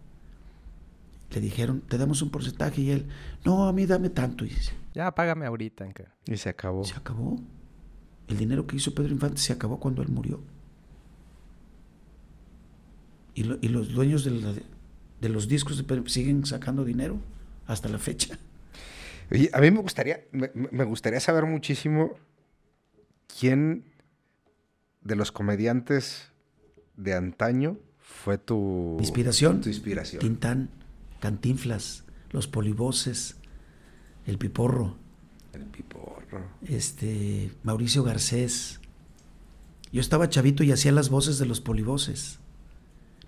Le dijeron, te damos un porcentaje y él, no, a mí dame tanto. Y dice, ya, págame ahorita. Y se acabó. Se acabó. El dinero que hizo Pedro Infante se acabó cuando él murió. Y, lo, y los dueños de, la, de los discos de Pedro, siguen sacando dinero hasta la fecha. Oye, a mí me gustaría, me, me gustaría saber muchísimo quién de los comediantes de antaño fue tu inspiración. Tu inspiración. Tintán, Cantinflas, Los Poliboces, El Piporro. El Piporro. Este, Mauricio Garcés. Yo estaba chavito y hacía las voces de Los Poliboces.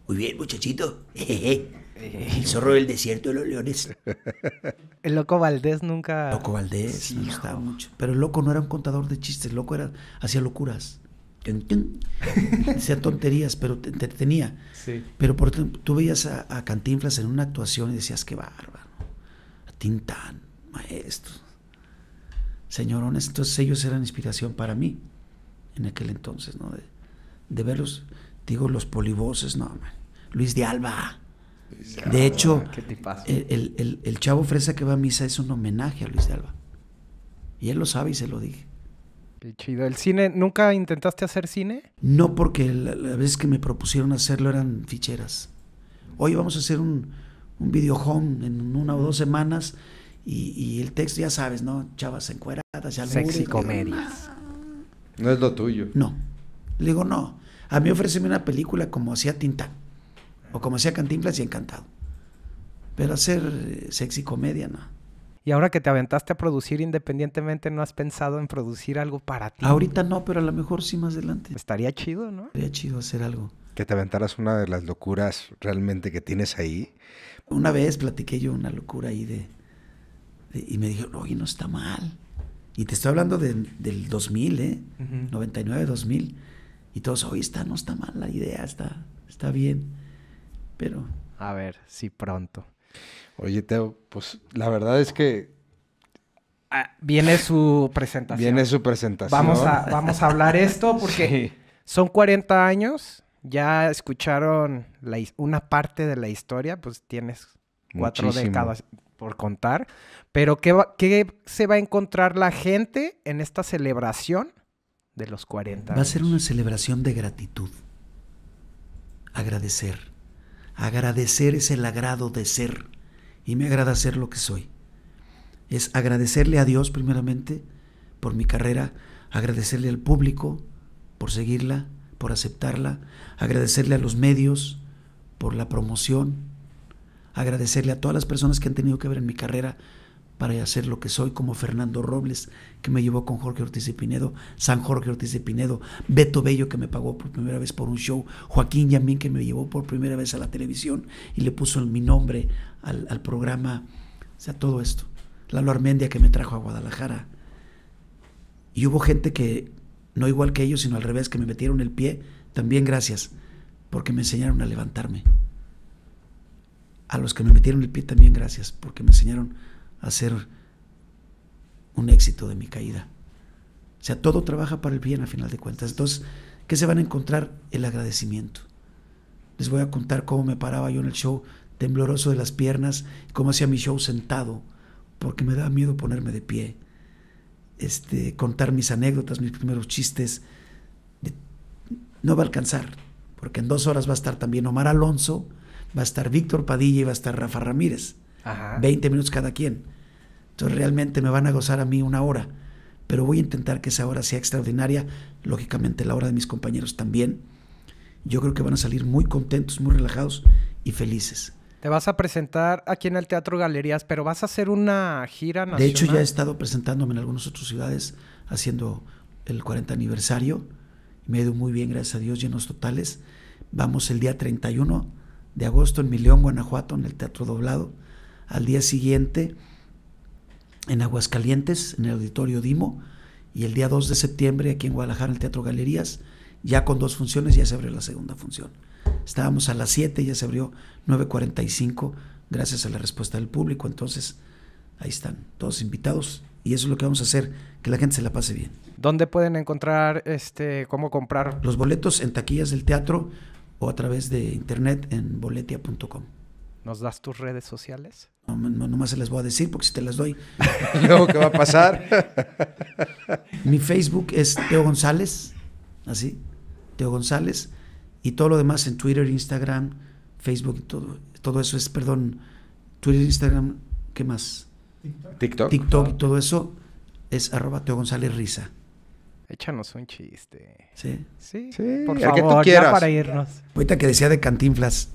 Muy bien, muchachito. Jejeje. El zorro del desierto de los leones. El Loco Valdés nunca... Loco Valdés, sí, me gustaba mucho. Pero el Loco no era un contador de chistes. El Loco era, hacía locuras. Hacía tonterías, pero te entretenía. Sí. Pero por, tú veías a, a Cantinflas en una actuación y decías, qué bárbaro. A Tintán. Maestros, señorones, entonces ellos eran inspiración para mí en aquel entonces, ¿no? De, de verlos, digo, Los Polivoces, no, man. Luis de Alba. Luis de, de Alba. Hecho, el, el, el, el Chavo Fresa que va a misa es un homenaje a Luis de Alba. Y él lo sabe y se lo dije. Qué chido. ¿El cine? ¿Nunca intentaste hacer cine? No, porque la, la vez que me propusieron hacerlo eran ficheras. Hoy vamos a hacer un, un video home en una o dos semanas. Y, y el texto, ya sabes, ¿no? Chavas encueradas, ya sexy comedias. No. No es lo tuyo. No. Le digo, no. A mí ofréceme una película como hacía Tintán. O como hacía Cantinflas y encantado. Pero hacer sexy comedia, no. Y ahora que te aventaste a producir independientemente, ¿no has pensado en producir algo para ti? Ahorita no, pero a lo mejor sí más adelante. Estaría chido, ¿no? Estaría chido hacer algo. Que te aventaras una de las locuras realmente que tienes ahí. Una vez platiqué yo una locura ahí de... de y me dijeron, oye, no está mal. Y te estoy hablando de, del dos mil, ¿eh? Uh-huh. noventa y nueve, dos mil. Y todos, oye, está, no está mal la idea, está, está bien. Pero... a ver, sí, pronto. Oye, Teo, pues la verdad es que... ah, viene su presentación. Viene su presentación. Vamos a, vamos a hablar esto porque sí. Son cuarenta años. Ya escucharon la, una parte de la historia. Pues tienes cuatro Muchísimo. décadas por contar. Pero ¿qué, va, ¿qué se va a encontrar la gente en esta celebración de los cuarenta años? Va a ser una celebración de gratitud. Agradecer. Agradecer es el agrado de ser. Y me agrada ser lo que soy. Es agradecerle a Dios primeramente por mi carrera, agradecerle al público por seguirla, por aceptarla, agradecerle a los medios por la promoción, agradecerle a todas las personas que han tenido que ver en mi carrera para hacer lo que soy, como Fernando Robles, que me llevó con Jorge Ortiz de Pinedo, San Jorge Ortiz de Pinedo, Beto Bello, que me pagó por primera vez por un show, Joaquín Yamín, que me llevó por primera vez a la televisión y le puso mi nombre al, al programa, o sea, todo esto. Lalo Armendia, que me trajo a Guadalajara. Y hubo gente que, no igual que ellos, sino al revés, que me metieron el pie, también gracias, porque me enseñaron a levantarme. A los que me metieron el pie también gracias, porque me enseñaron a hacer un éxito de mi caída. O sea, todo trabaja para el bien a final de cuentas. Entonces, ¿qué se van a encontrar? El agradecimiento. Les voy a contar cómo me paraba yo en el show, tembloroso de las piernas, cómo hacía mi show sentado, porque me daba miedo ponerme de pie, este, contar mis anécdotas, mis primeros chistes. De, no va a alcanzar, porque en dos horas va a estar también Omar Alonso, va a estar Víctor Padilla y va a estar Rafa Ramírez. Ajá. veinte minutos cada quien. Entonces realmente me van a gozar a mí una hora, pero voy a intentar que esa hora sea extraordinaria, lógicamente la hora de mis compañeros también. Yo creo que van a salir muy contentos, muy relajados y felices. Te vas a presentar aquí en el Teatro Galerías, pero vas a hacer una gira nacional. De hecho, ya he estado presentándome en algunas otras ciudades, haciendo el cuarenta aniversario. Me ha ido muy bien, gracias a Dios, llenos totales. Vamos el día treinta y uno de agosto en mi León, Guanajuato, en el Teatro Doblado. Al día siguiente, en Aguascalientes, en el Auditorio Dimo. Y el día dos de septiembre, aquí en Guadalajara, en el Teatro Galerías, ya con dos funciones, ya se abrió la segunda función. Estábamos a las siete, ya se abrió nueve cuarenta y cinco, gracias a la respuesta del público. Entonces, ahí están todos invitados y eso es lo que vamos a hacer, que la gente se la pase bien. ¿Dónde pueden encontrar, este, cómo comprar? Los boletos en taquillas del teatro o a través de internet en boletia punto com. ¿Nos das tus redes sociales? No, no, nomás se las voy a decir porque si te las doy... ¿Luego qué va a pasar? Mi Facebook es Teo González, así, Teo González. Y todo lo demás en Twitter, Instagram, Facebook, todo, todo eso es, perdón, Twitter, Instagram, ¿qué más? TikTok. TikTok, TikTok y todo eso es arroba Teo González Risa. Échanos un chiste. ¿Sí? Sí, sí, por favor, que tú quieras. Para irnos. Ahorita que decía de Cantinflas,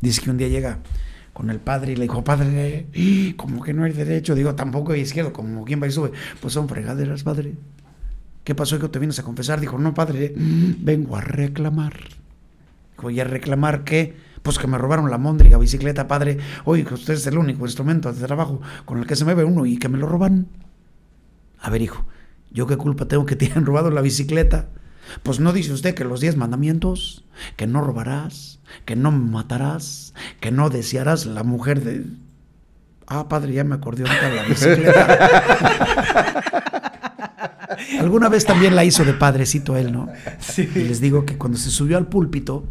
dice que un día llega con el padre y le dijo, padre, como que no hay derecho, digo, tampoco hay izquierdo, como quien va y sube, pues son fregaderas, padre. ¿Qué pasó que te vienes a confesar? Dijo, no, padre, vengo a reclamar. ¿Y a reclamar qué? Pues que me robaron la móndriga bicicleta, padre. Oye, que usted es el único instrumento de trabajo con el que se mueve uno y que me lo roban. A ver, hijo, ¿yo qué culpa tengo que te hayan robado la bicicleta? Pues no dice usted que los diez mandamientos, que no robarás, que no matarás, que no desearás la mujer de... Ah, padre, ya me acordé ahorita de la bicicleta. Alguna vez también la hizo de padrecito él, ¿no? Sí. Y les digo que cuando se subió al púlpito,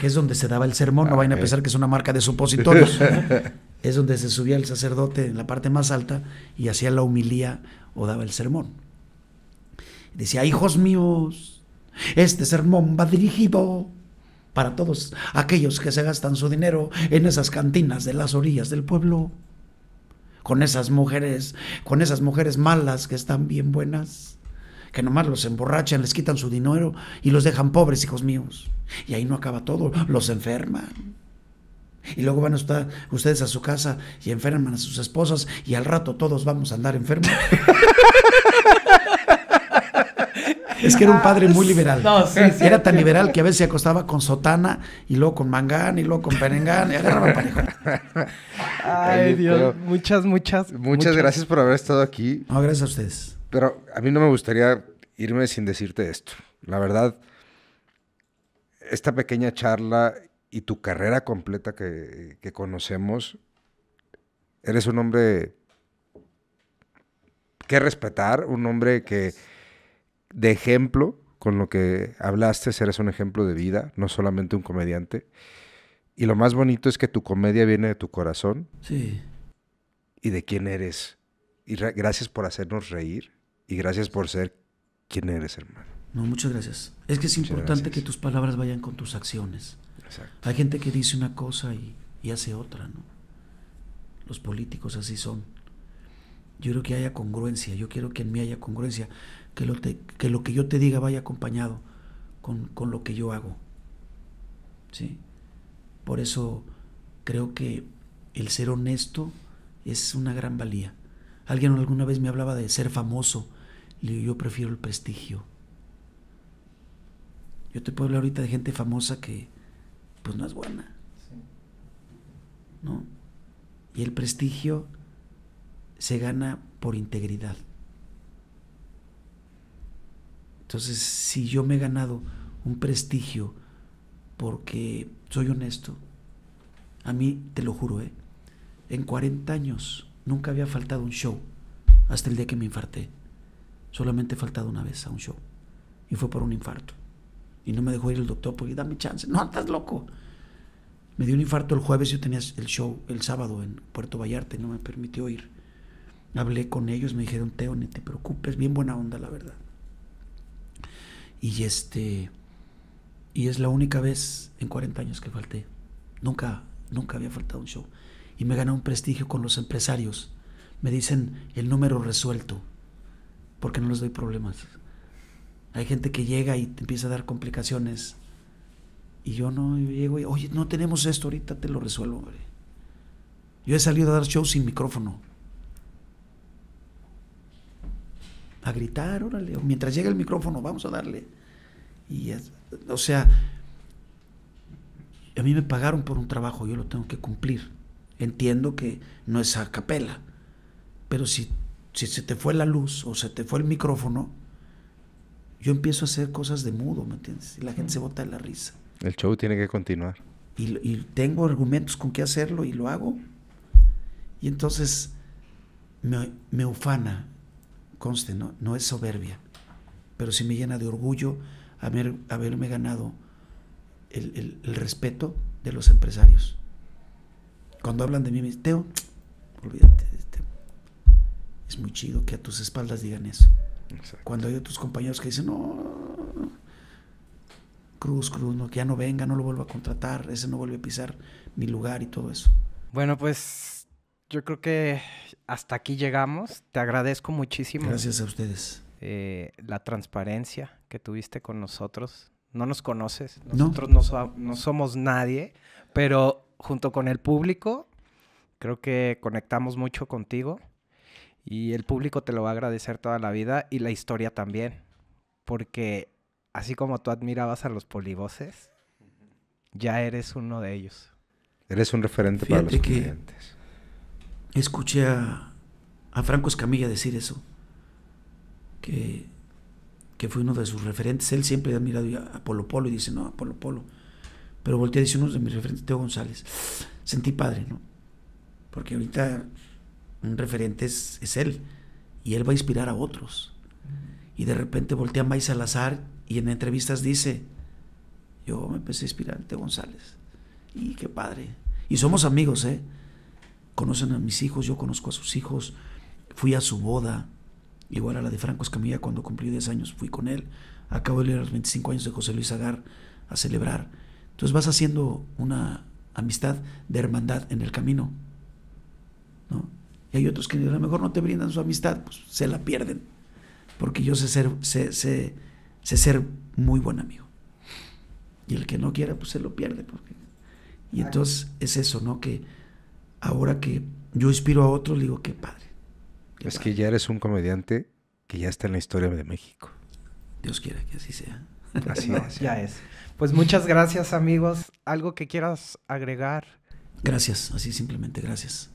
que es donde se daba el sermón, no vayan a pensar que es una marca de supositorios, es donde se subía el sacerdote en la parte más alta y hacía la homilía o daba el sermón. Decía, hijos míos, este sermón va dirigido para todos aquellos que se gastan su dinero en esas cantinas de las orillas del pueblo, con esas mujeres, con esas mujeres malas que están bien buenas, que nomás los emborrachan, les quitan su dinero y los dejan pobres, hijos míos. Y ahí no acaba todo, los enferman. Y luego van a estar ustedes a su casa y enferman a sus esposas y al rato todos vamos a andar enfermos. Es que era un padre muy liberal. No, sí, sí, era tan liberal que a veces se acostaba con sotana y luego con mangán y luego con perengán. Y agarraba parejo. Ay, Dios. Muchas, muchas, muchas. Muchas gracias por haber estado aquí. No, gracias a ustedes. Pero a mí no me gustaría irme sin decirte esto. La verdad, esta pequeña charla y tu carrera completa que, que conocemos, eres un hombre que respetar, un hombre que... de ejemplo, con lo que hablaste, eres un ejemplo de vida, no solamente un comediante. Y lo más bonito es que tu comedia viene de tu corazón. Sí. Y de quién eres. Y gracias por hacernos reír y gracias por ser quien eres, hermano. No, muchas gracias. Es que es muchas importante gracias. Que tus palabras vayan con tus acciones. Exacto. Hay gente que dice una cosa y, y hace otra, ¿no? Los políticos así son. Yo creo que haya congruencia, yo quiero que en mí haya congruencia, que lo, te, que, lo que yo te diga vaya acompañado con, con lo que yo hago. ¿Sí? Por eso creo que el ser honesto es una gran valía. Alguien alguna vez me hablaba de ser famoso, y yo prefiero el prestigio. Yo te puedo hablar ahorita de gente famosa que pues no es buena, ¿no? Y el prestigio se gana por integridad. Entonces, si yo me he ganado un prestigio porque soy honesto, a mí, te lo juro, ¿eh? En cuarenta años nunca había faltado un show, hasta el día que me infarté. Solamente he faltado una vez a un show, y fue por un infarto. Y no me dejó ir el doctor porque dame chance. No, estás loco. Me dio un infarto el jueves, yo tenía el show el sábado en Puerto Vallarta y no me permitió ir. Hablé con ellos, me dijeron, Teo, ni te preocupes, bien buena onda, la verdad. Y este, y es la única vez en cuarenta años que falté. Nunca, nunca había faltado un show. Y me gané un prestigio con los empresarios. Me dicen el número resuelto, porque no les doy problemas. Hay gente que llega y te empieza a dar complicaciones. Y yo no yo llego y, oye, no tenemos esto, ahorita te lo resuelvo, hombre. Yo he salido a dar shows sin micrófono. A gritar, órale, o mientras llega el micrófono, vamos a darle. Y es, o sea, a mí me pagaron por un trabajo, yo lo tengo que cumplir. Entiendo que no es a capela, pero si, si se te fue la luz o se te fue el micrófono, yo empiezo a hacer cosas de mudo, ¿me entiendes? Y la gente se bota de la risa. El show tiene que continuar. Y, y tengo argumentos con qué hacerlo y lo hago. Y entonces me, me ufana. Conste, ¿no? No es soberbia, pero sí me llena de orgullo haber, haberme ganado el, el, el respeto de los empresarios. Cuando hablan de mí, me dicen, Teo, olvídate, Teo. Es muy chido que a tus espaldas digan eso. Exacto. Cuando hay otros compañeros que dicen, no, cruz, cruz, no, que ya no venga, no lo vuelvo a contratar, ese no vuelve a pisar mi lugar y todo eso. Bueno, pues... yo creo que hasta aquí llegamos. Te agradezco muchísimo. Gracias a ustedes. Eh, la transparencia que tuviste con nosotros. No nos conoces. Nosotros no, no, so no somos nadie. Pero junto con el público, creo que conectamos mucho contigo. Y el público te lo va a agradecer toda la vida. Y la historia también. Porque así como tú admirabas a los polivoces, ya eres uno de ellos. Eres un referente. Fíjate para los que... clientes. Escuché a, a Franco Escamilla decir eso, que, que fue uno de sus referentes. Él siempre ha mirado a Polo Polo y dice, no, a Polo Polo. Pero volteé a decir uno de mis referentes, Teo González. Sentí padre, ¿no? Porque ahorita un referente es, es él, y él va a inspirar a otros. Y de repente voltea a May Salazar y en entrevistas dice, yo me empecé a inspirar a Teo González. Y qué padre. Y somos amigos, ¿eh? Conocen a mis hijos, yo conozco a sus hijos, fui a su boda, igual a la de Franco Escamilla, cuando cumplí diez años fui con él, acabo de leer los veinticinco años de José Luis Agar a celebrar. Entonces vas haciendo una amistad de hermandad en el camino, ¿no? Y hay otros que a lo mejor no te brindan su amistad, pues se la pierden, porque yo sé ser, sé, sé, sé ser muy buen amigo. Y el que no quiera, pues se lo pierde, porque... Y entonces es eso, ¿no? Que ahora que yo inspiro a otros, le digo, qué padre. Qué es padre. Que ya eres un comediante que ya está en la historia de México. Dios quiera que así sea. Así es. Ya es. Pues muchas gracias, amigos. ¿Algo que quieras agregar? Gracias, así simplemente, gracias.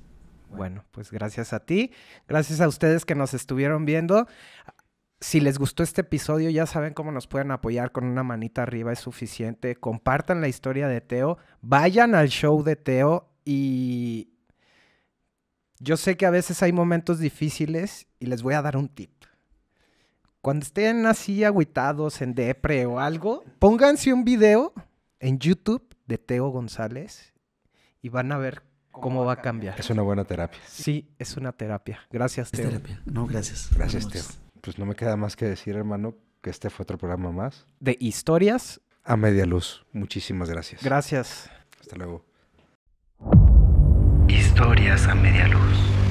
Bueno, pues gracias a ti. Gracias a ustedes que nos estuvieron viendo. Si les gustó este episodio, ya saben cómo nos pueden apoyar. Con una manita arriba es suficiente. Compartan la historia de Teo. Vayan al show de Teo. Y yo sé que a veces hay momentos difíciles y les voy a dar un tip. Cuando estén así agüitados, en depre o algo, pónganse un video en YouTube de Teo González y van a ver cómo, cómo va a cambiar. Es una buena terapia. Sí, es una terapia. Gracias, Teo. Es terapia. No, gracias. Gracias, Teo. Pues no me queda más que decir, hermano, que este fue otro programa más. De historias a media luz. Muchísimas gracias. Gracias. Hasta luego. Historias a media luz.